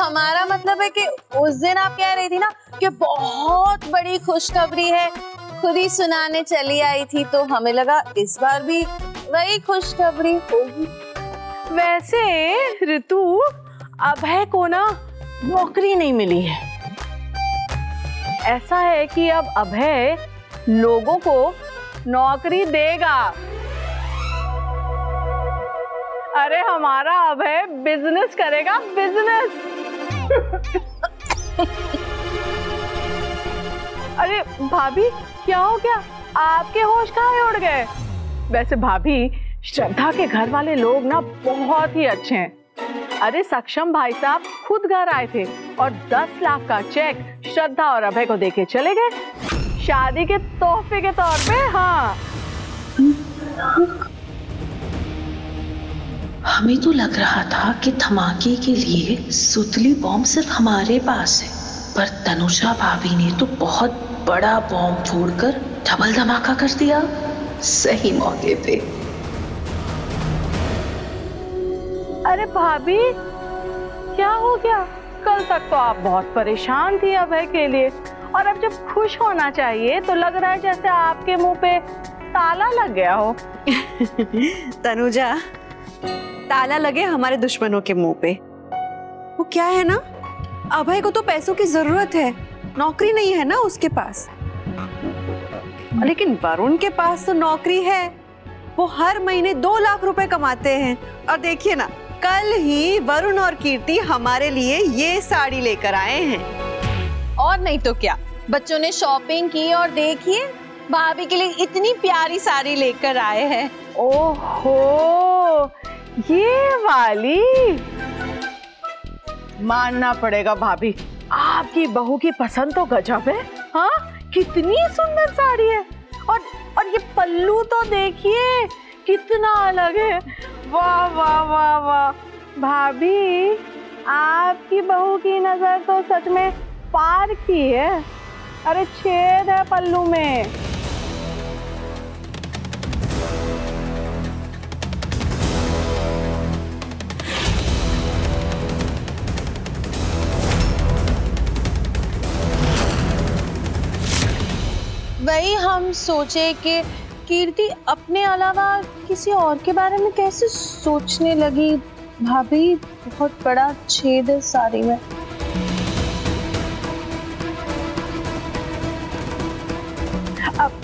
हमारा मतलब है कि उस दिन आप कह रही थी ना कि बहुत बड़ी खुशखबरी है, खुद ही सुनाने चली आई थी, तो हमें लगा इस बार भी वही खुशखबरी होगी। वैसे ऋतु, अभय को ना नौकरी नहीं मिली है। ऐसा है कि अब अभय लोगों को नौकरी देगा। अरे हमारा अभय बिजनेस करेगा, बिजनेस। अरे भाभी, क्या हो गया? आपके होश कहाँ उड़ गए? वैसे भाभी, श्रद्धा के घर वाले लोग ना बहुत ही अच्छे हैं। अरे सक्षम भाई साहब खुद घर आए थे और 10 लाख का चेक श्रद्धा और अभय को देके चले गए, शादी के तोहफे के तौर पे। हाँ, हमें तो लग रहा था कि धमाके के लिए सुतली बॉम्ब सिर्फ हमारे पास है, पर तनुजा भाभी ने तो बहुत बड़ा बॉम्ब फोड़कर डबल धमाका कर दिया सही मौके पे। अरे भाभी, क्या हो गया? कल तक तो आप बहुत परेशान थी अभय के लिए, और अब जब खुश होना चाहिए तो लग रहा है जैसे आपके मुंह पे ताला लग गया हो। तनुजा, ताला लगे हमारे दुश्मनों के मुंह पे। वो क्या है ना, अभय को तो पैसों की जरूरत है, नौकरी नहीं है ना उसके पास। लेकिन वरुण के पास तो नौकरी है, वो हर महीने 2 लाख रुपए कमाते हैं। और देखिए ना, कल ही वरुण और कीर्ति हमारे लिए ये साड़ी लेकर आए हैं। और नहीं तो क्या, बच्चों ने शॉपिंग की और देखिए भाभी के लिए इतनी प्यारी साड़ी लेकर आए हैं। ओहो, ये वाली? मानना पड़ेगा भाभी, आपकी बहू की पसंद तो गजब है। हाँ, कितनी सुंदर साड़ी है, और ये पल्लू तो देखिए कितना अलग है। वाह वाह वाह वाह भाभी, आपकी बहू की नजर तो सच में पार की है। अरे छेद है पल्लू में। वही हम सोचे कि कीर्ति अपने अलावा किसी और के बारे में कैसे सोचने लगी। भाभी, बहुत बड़ा छेद है साड़ी में। अब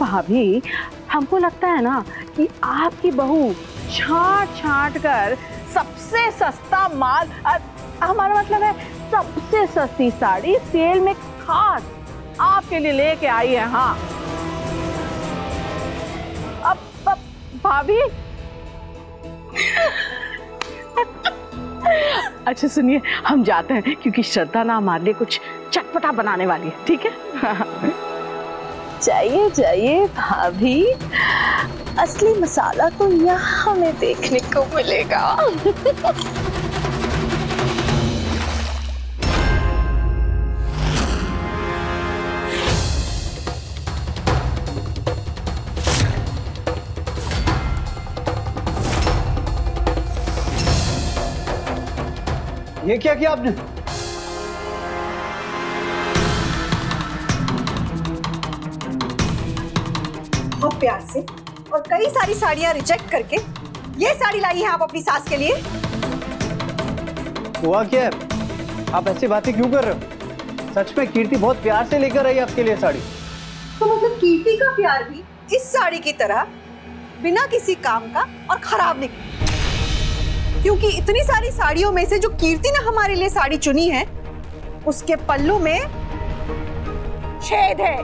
भाभी, हमको लगता है ना कि आपकी बहू छांट-छांट कर सबसे सस्ता माल, हमारा मतलब है सबसे सस्ती साड़ी सेल में खास आपके लिए लेके आई है। हाँ, अब भाभी। अच्छा सुनिए, हम जाते हैं क्योंकि श्रद्धा ना हमारे लिए कुछ चटपटा बनाने वाली है। ठीक है? जाइए जाइए भाभी, असली मसाला तो यहाँ हमें देखने को मिलेगा। ये क्या किया आपने? वो प्यार से और कई सारी साड़ियां रिजेक्ट करके ये साड़ी लाई है आप अपनी सास के लिए। हुआ क्या? आप ऐसी बातें क्यों कर रहे हो? सच में कीर्ति बहुत प्यार से लेकर आई आपके लिए साड़ी। तो मतलब कीर्ति का प्यार भी इस साड़ी की तरह बिना किसी काम का और खराब निकला, क्योंकि इतनी सारी साड़ियों में से जो कीर्ति ने हमारे लिए साड़ी चुनी है उसके पल्लू में छेद है।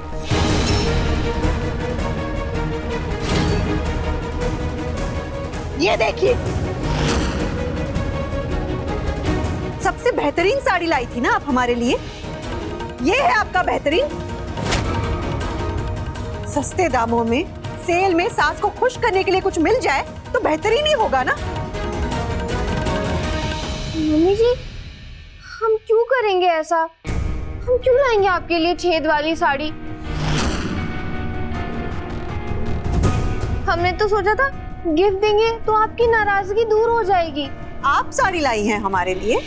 ये देखिए, सबसे बेहतरीन साड़ी लाई थी ना आप हमारे लिए, ये है आपका बेहतरीन। सस्ते दामों में सेल में सास को खुश करने के लिए कुछ मिल जाए तो बेहतरीन ही होगा ना। मम्मी जी, हम क्यों करेंगे ऐसा? हम क्यों लाएंगे आपके लिए छेद वाली साड़ी? हमने तो सोचा था गिफ्ट देंगे तो आपकी नाराजगी दूर हो जाएगी। आप साड़ी लाई हैं हमारे लिए,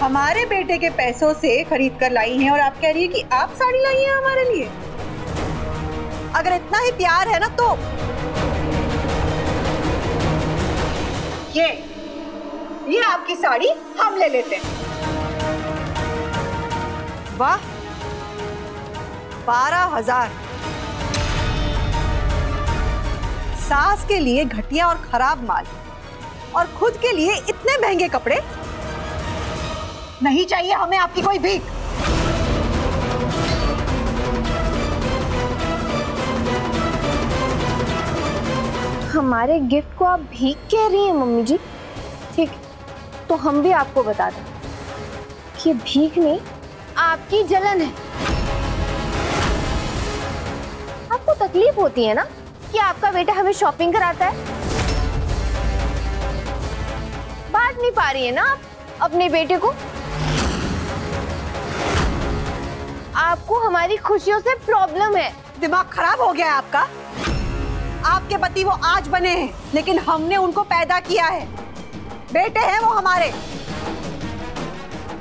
हमारे बेटे के पैसों से खरीद कर लाई हैं, और आप कह रही है कि आप साड़ी लाई हैं हमारे लिए? अगर इतना ही प्यार है ना तो ये आपकी साड़ी हम ले लेते हैं। वाह, 12,000 सास के लिए घटिया और खराब माल, और खुद के लिए इतने महंगे कपड़े। नहीं चाहिए हमें आपकी कोई भीख। हमारे गिफ्ट को आप भीख कह रही हैं मम्मी जी? ठीक, तो हम भी आपको बता दें कि भीख नहीं, आपकी जलन है। आपको तकलीफ होती है ना कि आपका बेटा हमें शॉपिंग कराता है। बांट नहीं पा रही है ना आप अपने बेटे को। आपको हमारी खुशियों से प्रॉब्लम है। दिमाग खराब हो गया है आपका। आपके पति वो आज बने हैं, लेकिन हमने उनको पैदा किया है। बेटे हैं वो हमारे,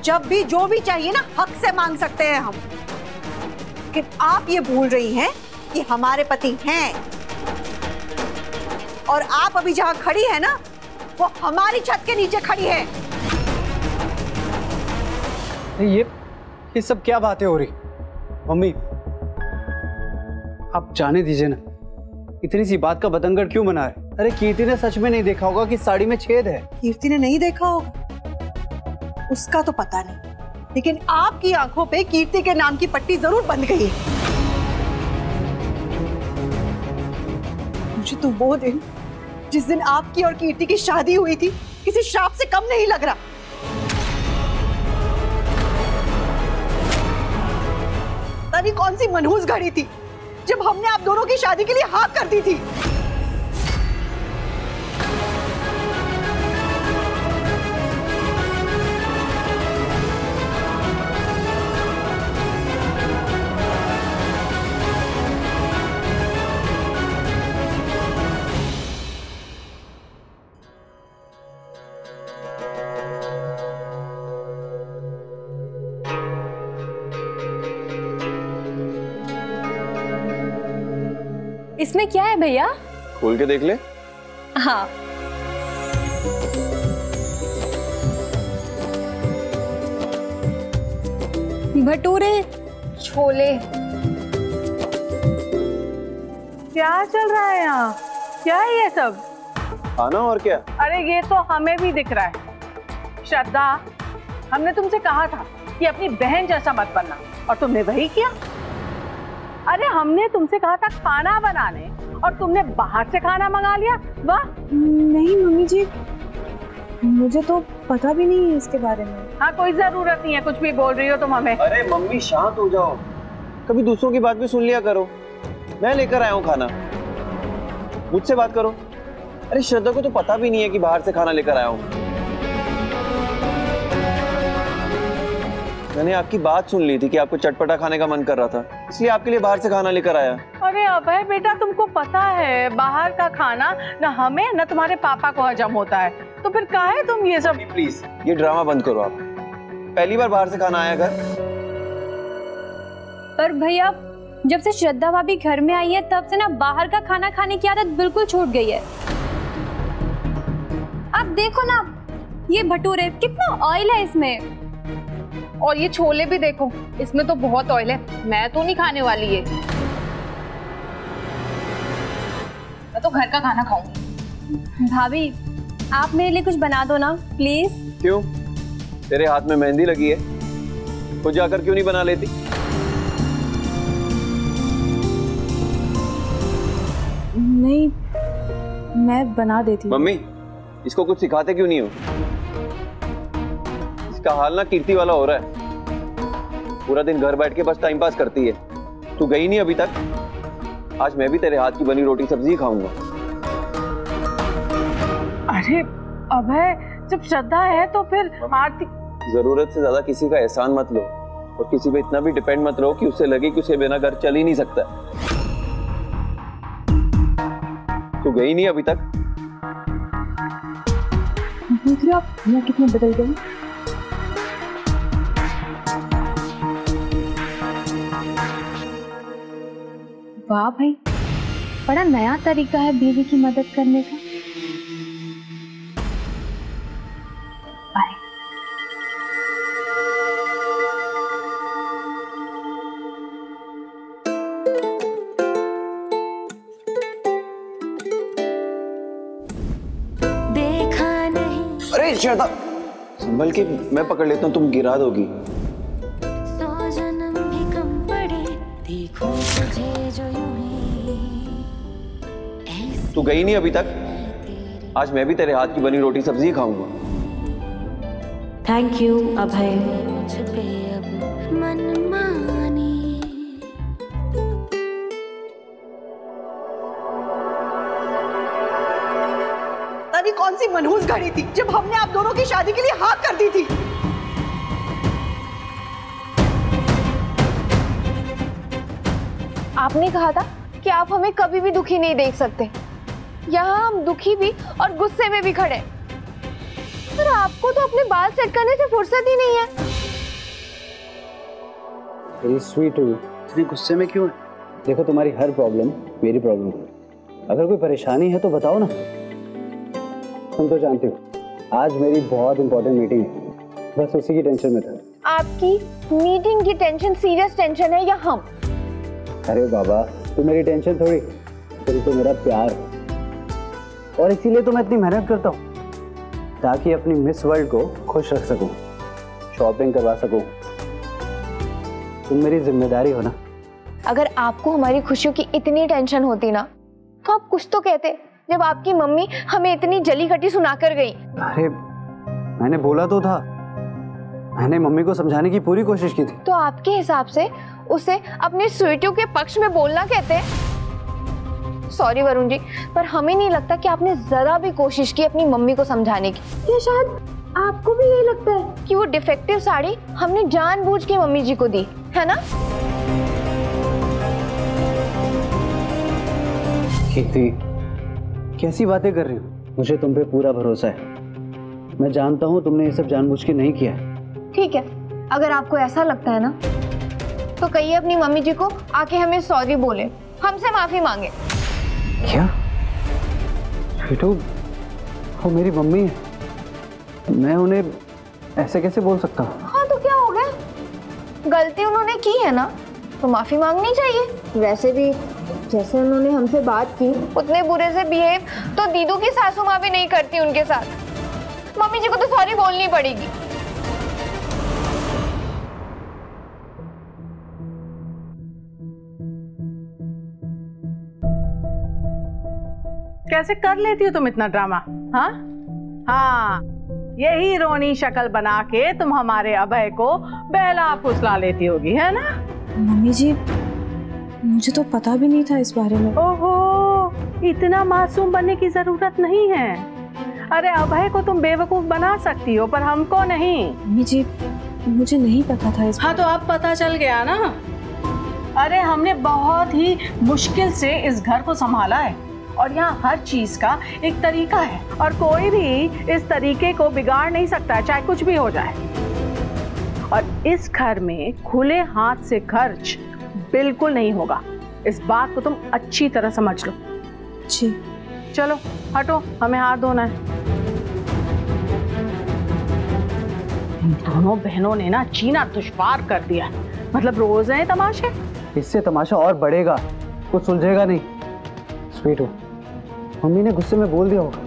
जब भी जो भी चाहिए ना हक से मांग सकते हैं हम। लेकिन आप ये भूल रही हैं कि हमारे पति हैं, और आप अभी जहां खड़ी है ना वो हमारी छत के नीचे खड़ी है। ये सब क्या बातें हो रही मम्मी? आप जाने दीजिए ना, इतनी सी बात का बतंगड़ क्यों बना रहे? अरे कीर्ति ने सच में नहीं देखा होगा कि साड़ी में छेद है। कीर्ति ने नहीं देखा होगा, उसका तो पता नहीं, लेकिन आपकी आंखों पे कीर्ति के नाम की पट्टी जरूर बंध गई है। मुझे तो वो दिन, जिस दिन आपकी और कीर्ति की शादी हुई थी, किसी श्राप से कम नहीं लग रहा। पता नहीं कौन सी मनहूस घड़ी थी जब हमने आप दोनों की शादी के लिए हाँ कर दी थी। इसमें क्या है भैया? खोल के देख ले। हाँ, भटूरे, छोले। क्या चल रहा है यहाँ? क्या है ये सब? खाना और क्या? अरे ये तो हमें भी दिख रहा है। श्रद्धा, हमने तुमसे कहा था कि अपनी बहन जैसा मत बनना, और तुमने वही किया। अरे हमने तुमसे कहा था खाना बनाने, और तुमने बाहर से खाना मंगा लिया। वाह। नहीं मम्मी जी, मुझे तो पता भी नहीं है इसके बारे में। हाँ, कोई जरूरत नहीं है कुछ भी बोल रही हो तुम हमें। अरे मम्मी शांत हो जाओ, कभी दूसरों की बात भी सुन लिया करो। मैं लेकर आया हूँ खाना, मुझसे बात करो। अरे श्रद्धा को तो पता भी नहीं है कि बाहर से खाना लेकर आया हूँ। मैंने आपकी बात सुन ली थी कि आपको चटपटा खाने का मन कर रहा था, इसलिए आपके लिए बाहर से खाना लेकर आया। अरे अभय बेटा, तुमको पता है बाहर का खाना ना हमें ना तुम्हारे पापा को हजम होता है, तो फिर काहे तुम ये सब? प्लीज ये ड्रामा बंद करो। आप पहली बार बाहर से खाना आया घर पर। भैया, जब से श्रद्धा भाभी घर में आई है तब से ना बाहर का खाना खाने की आदत बिल्कुल छूट गई है। आप देखो ना ये भटूरे, कितना ऑयल है इसमें, और ये छोले भी देखो, इसमें तो बहुत ऑयल है। मैं तो नहीं खाने वाली ये, मैं तो घर का खाना खाऊंगी। भाभी, आप मेरे लिए कुछ बना दो ना प्लीज। क्यों, तेरे हाथ में मेहंदी लगी है, तो जाकर क्यों नहीं बना लेती? नहीं, मैं बना देती। मम्मी, इसको कुछ सिखाते क्यों नहीं हो? का हाल ना कीर्ति वाला हो रहा है, पूरा दिन घर बैठ के बस टाइम पास करती है। तू गई नहीं अभी तक, आज मैं भी तेरे हाथ की बनी रोटी सब्जी खाऊंगा। अरे अभय, जब श्रद्धा है तो फिर आरती। जरूरत से ज्यादा किसी का एहसान मत लो। और किसी पे इतना भी डिपेंड मत रहो कि उसे लगे कि उसे बिना घर चल ही नहीं सकता। तो गई नहीं अभी तक? देख रहे हो आप यहाँ कितने बदल गए। वाह भाई, बड़ा नया तरीका है बीवी की मदद करने का। श्रद्धा संभल के, मैं पकड़ लेता हूँ, तुम गिरा दोगी। तू गई नहीं अभी तक, आज मैं भी तेरे हाथ की बनी रोटी सब्जी खाऊंगा। Thank you Abhay. कौन सी मनहूस घड़ी थी जब हमने आप दोनों की शादी के लिए हाँ कर दी थी। आपने कहा था कि आप हमें कभी भी दुखी नहीं देख सकते। यहाँ हम दुखी भी और गुस्से में भी खड़े। पर आपको तो अपने बाल सेट करने से फुर्सत ही नहीं है। वेरी स्वीट हो, इतने गुस्से में क्यों है? देखो, तुम्हारी हर प्रॉब्लम मेरी प्रॉब्लम है। अगर कोई परेशानी है तो बताओ ना। तुम तो जानते हो आज मेरी बहुत इंपॉर्टेंट मीटिंग है, बस उसी की टेंशन में था। आपकी मीटिंग की टेंशन सीरियस टेंशन है या हम? अरे बाबा, तू मेरी टेंशन थोड़ी, तेरे तो मेरा प्यार है। और इसीलिए तो मैं इतनी मेहनत करता हूँ ताकि अपनी मिस वर्ल्ड को खुश रख सकूँ, शॉपिंग करवा सकूँ। तुम मेरी जिम्मेदारी हो ना। अगर आपको हमारी खुशियों की इतनी टेंशन होती ना तो आप कुछ तो कहते जब आपकी मम्मी हमें इतनी जली घटी सुनाकर गई। अरे मैंने बोला तो था, मैंने मम्मी को समझाने की पूरी कोशिश की थी। तो आपके हिसाब से उसे अपने स्वीटियों के पक्ष में बोलना कहते? सॉरी वरुण जी, पर हमें नहीं लगता कि आपने जरा भी कोशिश की अपनी मम्मी को समझाने की। या शायद आपको भी यही लगता है कि वो डिफेक्टिव साड़ी हमने जानबूझ के मम्मी जी को दी है ना? कैसी बातें कर रही हो? मुझे तुम पे पूरा भरोसा है। मैं जानता हूँ तुमने ये सब जानबूझ के नहीं किया है। ठीक है, अगर आपको ऐसा लगता है ना तो कहिए अपनी मम्मी जी को आके हमें सॉरी बोले, हमसे माफी मांगे। क्या बेटू, वो मेरी मम्मी है, मैं उन्हें ऐसे कैसे बोल सकता हूँ? हाँ तो क्या हो गया, गलती उन्होंने की है ना तो माफी मांगनी चाहिए। वैसे भी जैसे उन्होंने हमसे बात की, उतने बुरे से बिहेव तो दीदू की सासू माँ भी नहीं करती उनके साथ। मम्मी जी को तो सॉरी बोलनी पड़ेगी। कैसे कर लेती हो तुम इतना ड्रामा? हाँ हाँ, यही रोनी शक्ल बना के तुम हमारे अभय को बहला फुसला लेती होगी, है ना? मम्मी जी, मुझे तो पता भी नहीं था इस बारे में। ओहो, इतना मासूम बनने की जरूरत नहीं है। अरे अभय को तुम बेवकूफ बना सकती हो पर हमको नहीं। मम्मी जी, मुझे नहीं पता था इस बारे। हाँ तो अब पता चल गया ना। अरे हमने बहुत ही मुश्किल से इस घर को संभाला है और यहाँ हर चीज का एक तरीका है और कोई भी इस तरीके को बिगाड़ नहीं सकता, चाहे कुछ भी हो जाए। और इस घर में खुले हाथ से खर्च बिल्कुल नहीं होगा, इस बात को तुम अच्छी तरह समझ लो। जी चलो हटो, हमें हाथ धोना है। दोनों बहनों ने ना जीना दुश्वार कर दिया, मतलब रोज है तमाशे। इससे तमाशा और बढ़ेगा, कुछ सुलझेगा नहीं। स्वीटू, मम्मी ने गुस्से में बोल दिया होगा,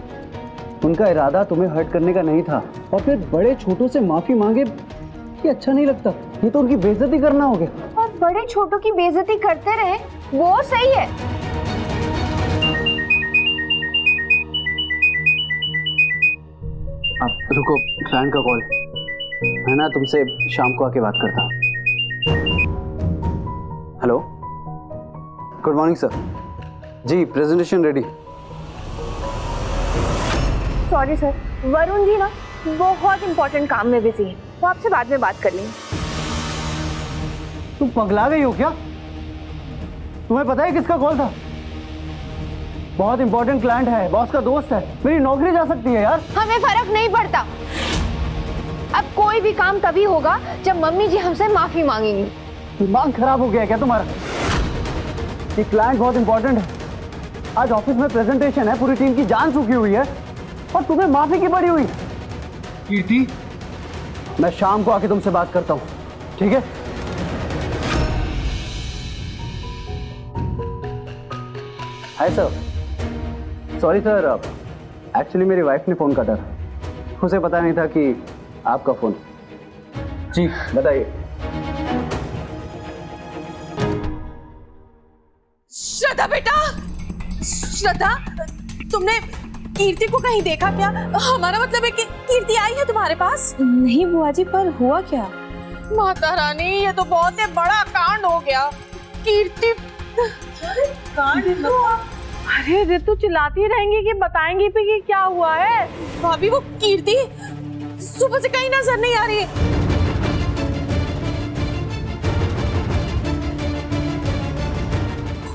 उनका इरादा तुम्हें हर्ट करने का नहीं था। और फिर बड़े छोटों से माफी मांगे, ये अच्छा नहीं लगता। ये तो उनकी बेइज्जती करना हो गया। बड़े छोटों की बेइज्जती करते रहे, वो सही है। अब रुको, क्लाइंट का कॉल है ना, तुमसे शाम को आके बात करता हूँ। Hello, good morning sir. जी presentation ready. Sorry sir, Varun ji ना बहुत इंपॉर्टेंट काम में बिजी है, वो आपसे बाद में बात कर लेंगे। तुम पगला गई हो क्या? तुम्हें पता है किसका कॉल था? बहुत इंपॉर्टेंट क्लाइंट है, बॉस का दोस्त है, मेरी नौकरी जा सकती है यार। हमें फर्क नहीं पड़ता। अब कोई भी काम तभी होगा जब मम्मी जी हमसे माफी मांगेंगी। दिमाग खराब हो गया क्या तुम्हारा? ये क्लाइंट बहुत इंपॉर्टेंट है, आज ऑफिस में प्रेजेंटेशन है, पूरी टीम की जान सूखी हुई है और तुम्हें माफी की पड़ी हुई। कीर्ति, मैं शाम को आके तुमसे बात करता हूँ, ठीक है? Hi sir. Sorry sir, actually मेरी वाइफ ने फ़ोन काटा था, उसे पता नहीं था कि आपका फ़ोन। जी बताइए। श्रद्धा बेटा, श्रद्धा तुमने कीर्ति को कहीं देखा क्या? हमारा मतलब है कि कीर्ति आई है तुम्हारे पास? नहीं बुआ जी, पर हुआ क्या? माता रानी, ये तो बहुत ही बड़ा कांड हो गया। कीर्ति कांड? अरे रितु चिल्लाती रहेंगी कि बताएंगी भी कि क्या हुआ है। भाभी वो कीर्ति सुबह से कहीं नजर नहीं आ रही है।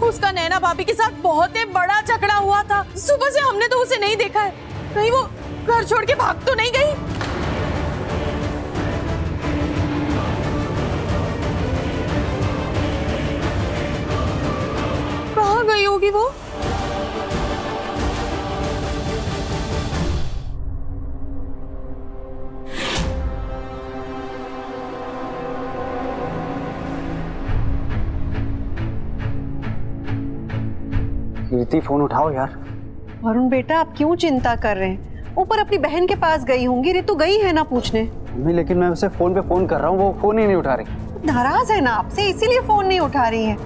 उसका नैना भाभी के साथ बहुत ही बड़ा झगड़ा हुआ था, सुबह से हमने तो उसे नहीं देखा है। कहीं वो घर छोड़ के भाग तो नहीं गई? कहाँ गई होगी वो? कीर्ति फोन उठाओ यार। वरुण बेटा, आप क्यों चिंता कर रहे हैं? ऊपर अपनी बहन के पास गई होंगी, रितु गई है ना पूछने। मम्मी लेकिन मैं उसे फोन पे फोन कर रहा हूँ, वो फोन ही नहीं उठा रही। नाराज है ना आपसे, इसीलिए फोन नहीं उठा रही है।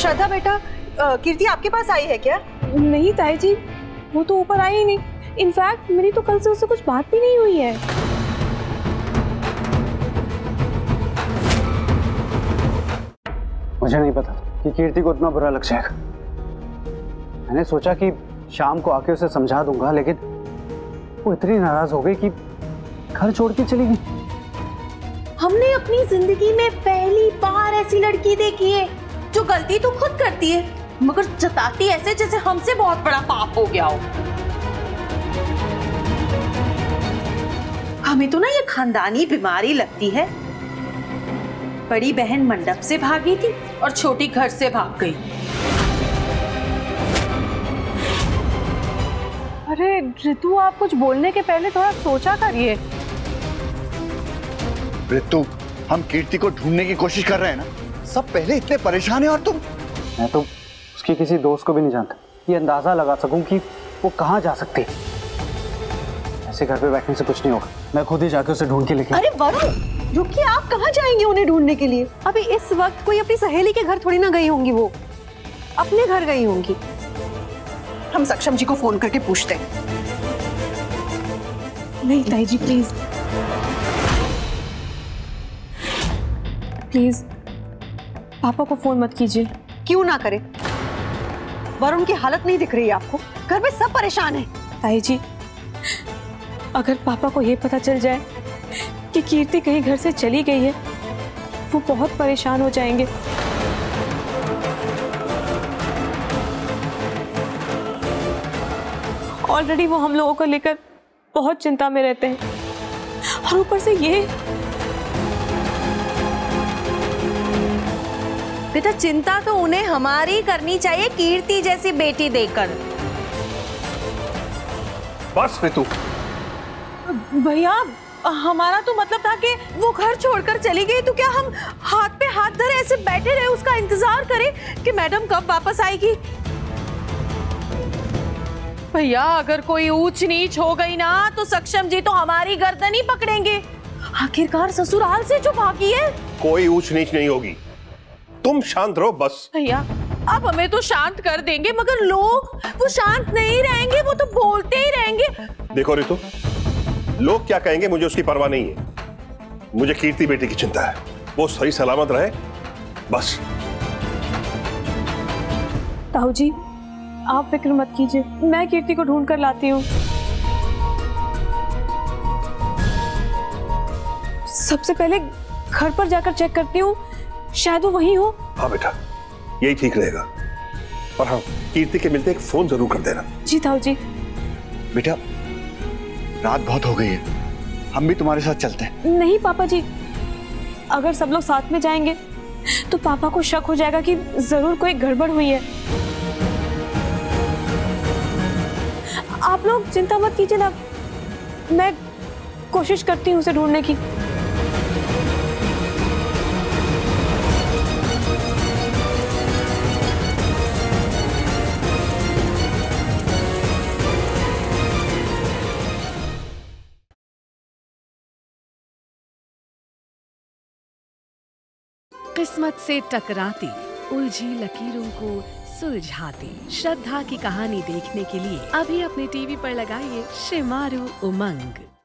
श्रद्धा बेटा, कीर्ति आपके पास आई है क्या? नहीं ताई जी, वो तो ऊपर आई ही नहीं। इनफैक्ट मेरी तो कल से उससे कुछ बात भी नहीं हुई है। मुझे नहीं पता कि कीर्ति को इतना बुरा लग जाएगा। मैंने सोचा कि शाम को आके उसे समझा दूंगा, लेकिन वो इतनी नाराज हो गई कि घर छोड़ के चली गई। हमने अपनी जिंदगी में पहली बार ऐसी लड़की देखी है जो गलती तो खुद करती है मगर जताती ऐसे जैसे हमसे बहुत बड़ा पाप हो गया हो। हमें तो ना ये खानदानी बीमारी लगती है। बड़ी बहन मंडप से भागी थी और छोटी घर से भाग गई। अरे रितु, आप कुछ बोलने के पहले थोड़ा सोचा करिए। रितु, हम कीर्ति को ढूंढने की कोशिश कर रहे हैं ना, सब पहले इतने परेशान हैं और तुम। मैं तो उसके किसी दोस्त को भी नहीं जानता ये अंदाजा लगा सकूं कि वो कहाँ जा सकती है। ऐसे घर पे बैठने से कुछ नहीं होगा, मैं खुद ही जाके उसे ढूंढ के लेके। अरे वरुण रुकिए, आप कहाँ जाएंगे उन्हें ढूंढने के लिए? अभी इस वक्त कोई अपनी सहेली के घर थोड़ी ना गई होंगी, वो अपने घर गई होंगी। हम सक्षम जी को फोन करके पूछते हैं। नहीं ताई जी, प्लीज प्लीज पापा को फोन मत कीजिए। क्यों ना करे? वरुण की हालत नहीं दिख रही है आपको? घर में सब परेशान है। ताई जी, अगर पापा को ये पता चल जाए कि कीर्ति कहीं घर से चली गई है, वो बहुत परेशान हो जाएंगे। ऑलरेडी वो हम लोगों को लेकर बहुत चिंता में रहते हैं और ऊपर से ये। बेटा चिंता तो उन्हें हमारी करनी चाहिए, कीर्ति जैसी बेटी देकर। बस रितु। भैया हमारा तो मतलब था कि वो घर छोड़कर चली गई तो क्या हम हाथ पे हाथ धरे ऐसे बैठे रहे, उसका इंतजार करें कि मैडम कब वापस आएगी? भैया अगर कोई ऊंच नीच हो गई ना तो सक्षम जी तो हमारी गर्दन ही पकड़ेंगे। आखिरकार ससुराल से जो भागी है। कोई ऊंच नीच नहीं होगी, तुम शांत रहो बस। भैया आप हमें तो शांत कर देंगे मगर लोग वो शांत नहीं रहेंगे, वो तो बोलते ही रहेंगे। देखो रितु, लोग क्या कहेंगे मुझे उसकी परवाह नहीं है, मुझे कीर्ति बेटी की चिंता है, वो सही सलामत रहे बस। ताऊ जी आप फिक्र मत कीजिए, मैं कीर्ति को ढूंढ कर लाती हूँ। सबसे पहले घर पर जाकर चेक करती हूँ, शायद वो वहीं हो। हाँ बेटा, यही ठीक रहेगा। और हाँ, कीर्ति के मिलते एक फोन जरूर कर देना। जी ताऊ जी। बेटा, रात बहुत हो गई है, हम भी तुम्हारे साथ चलते हैं। नहीं पापा जी, अगर सब लोग साथ में जाएंगे तो पापा को शक हो जाएगा कि जरूर कोई गड़बड़ हुई है। आप लोग चिंता मत कीजिए ना, मैं कोशिश करती हूँ उसे ढूंढने की। किस्मत से टकराती उलझी लकीरों को सुलझाती श्रद्धा की कहानी देखने के लिए अभी अपने टीवी पर लगाइए शेमारू उमंग।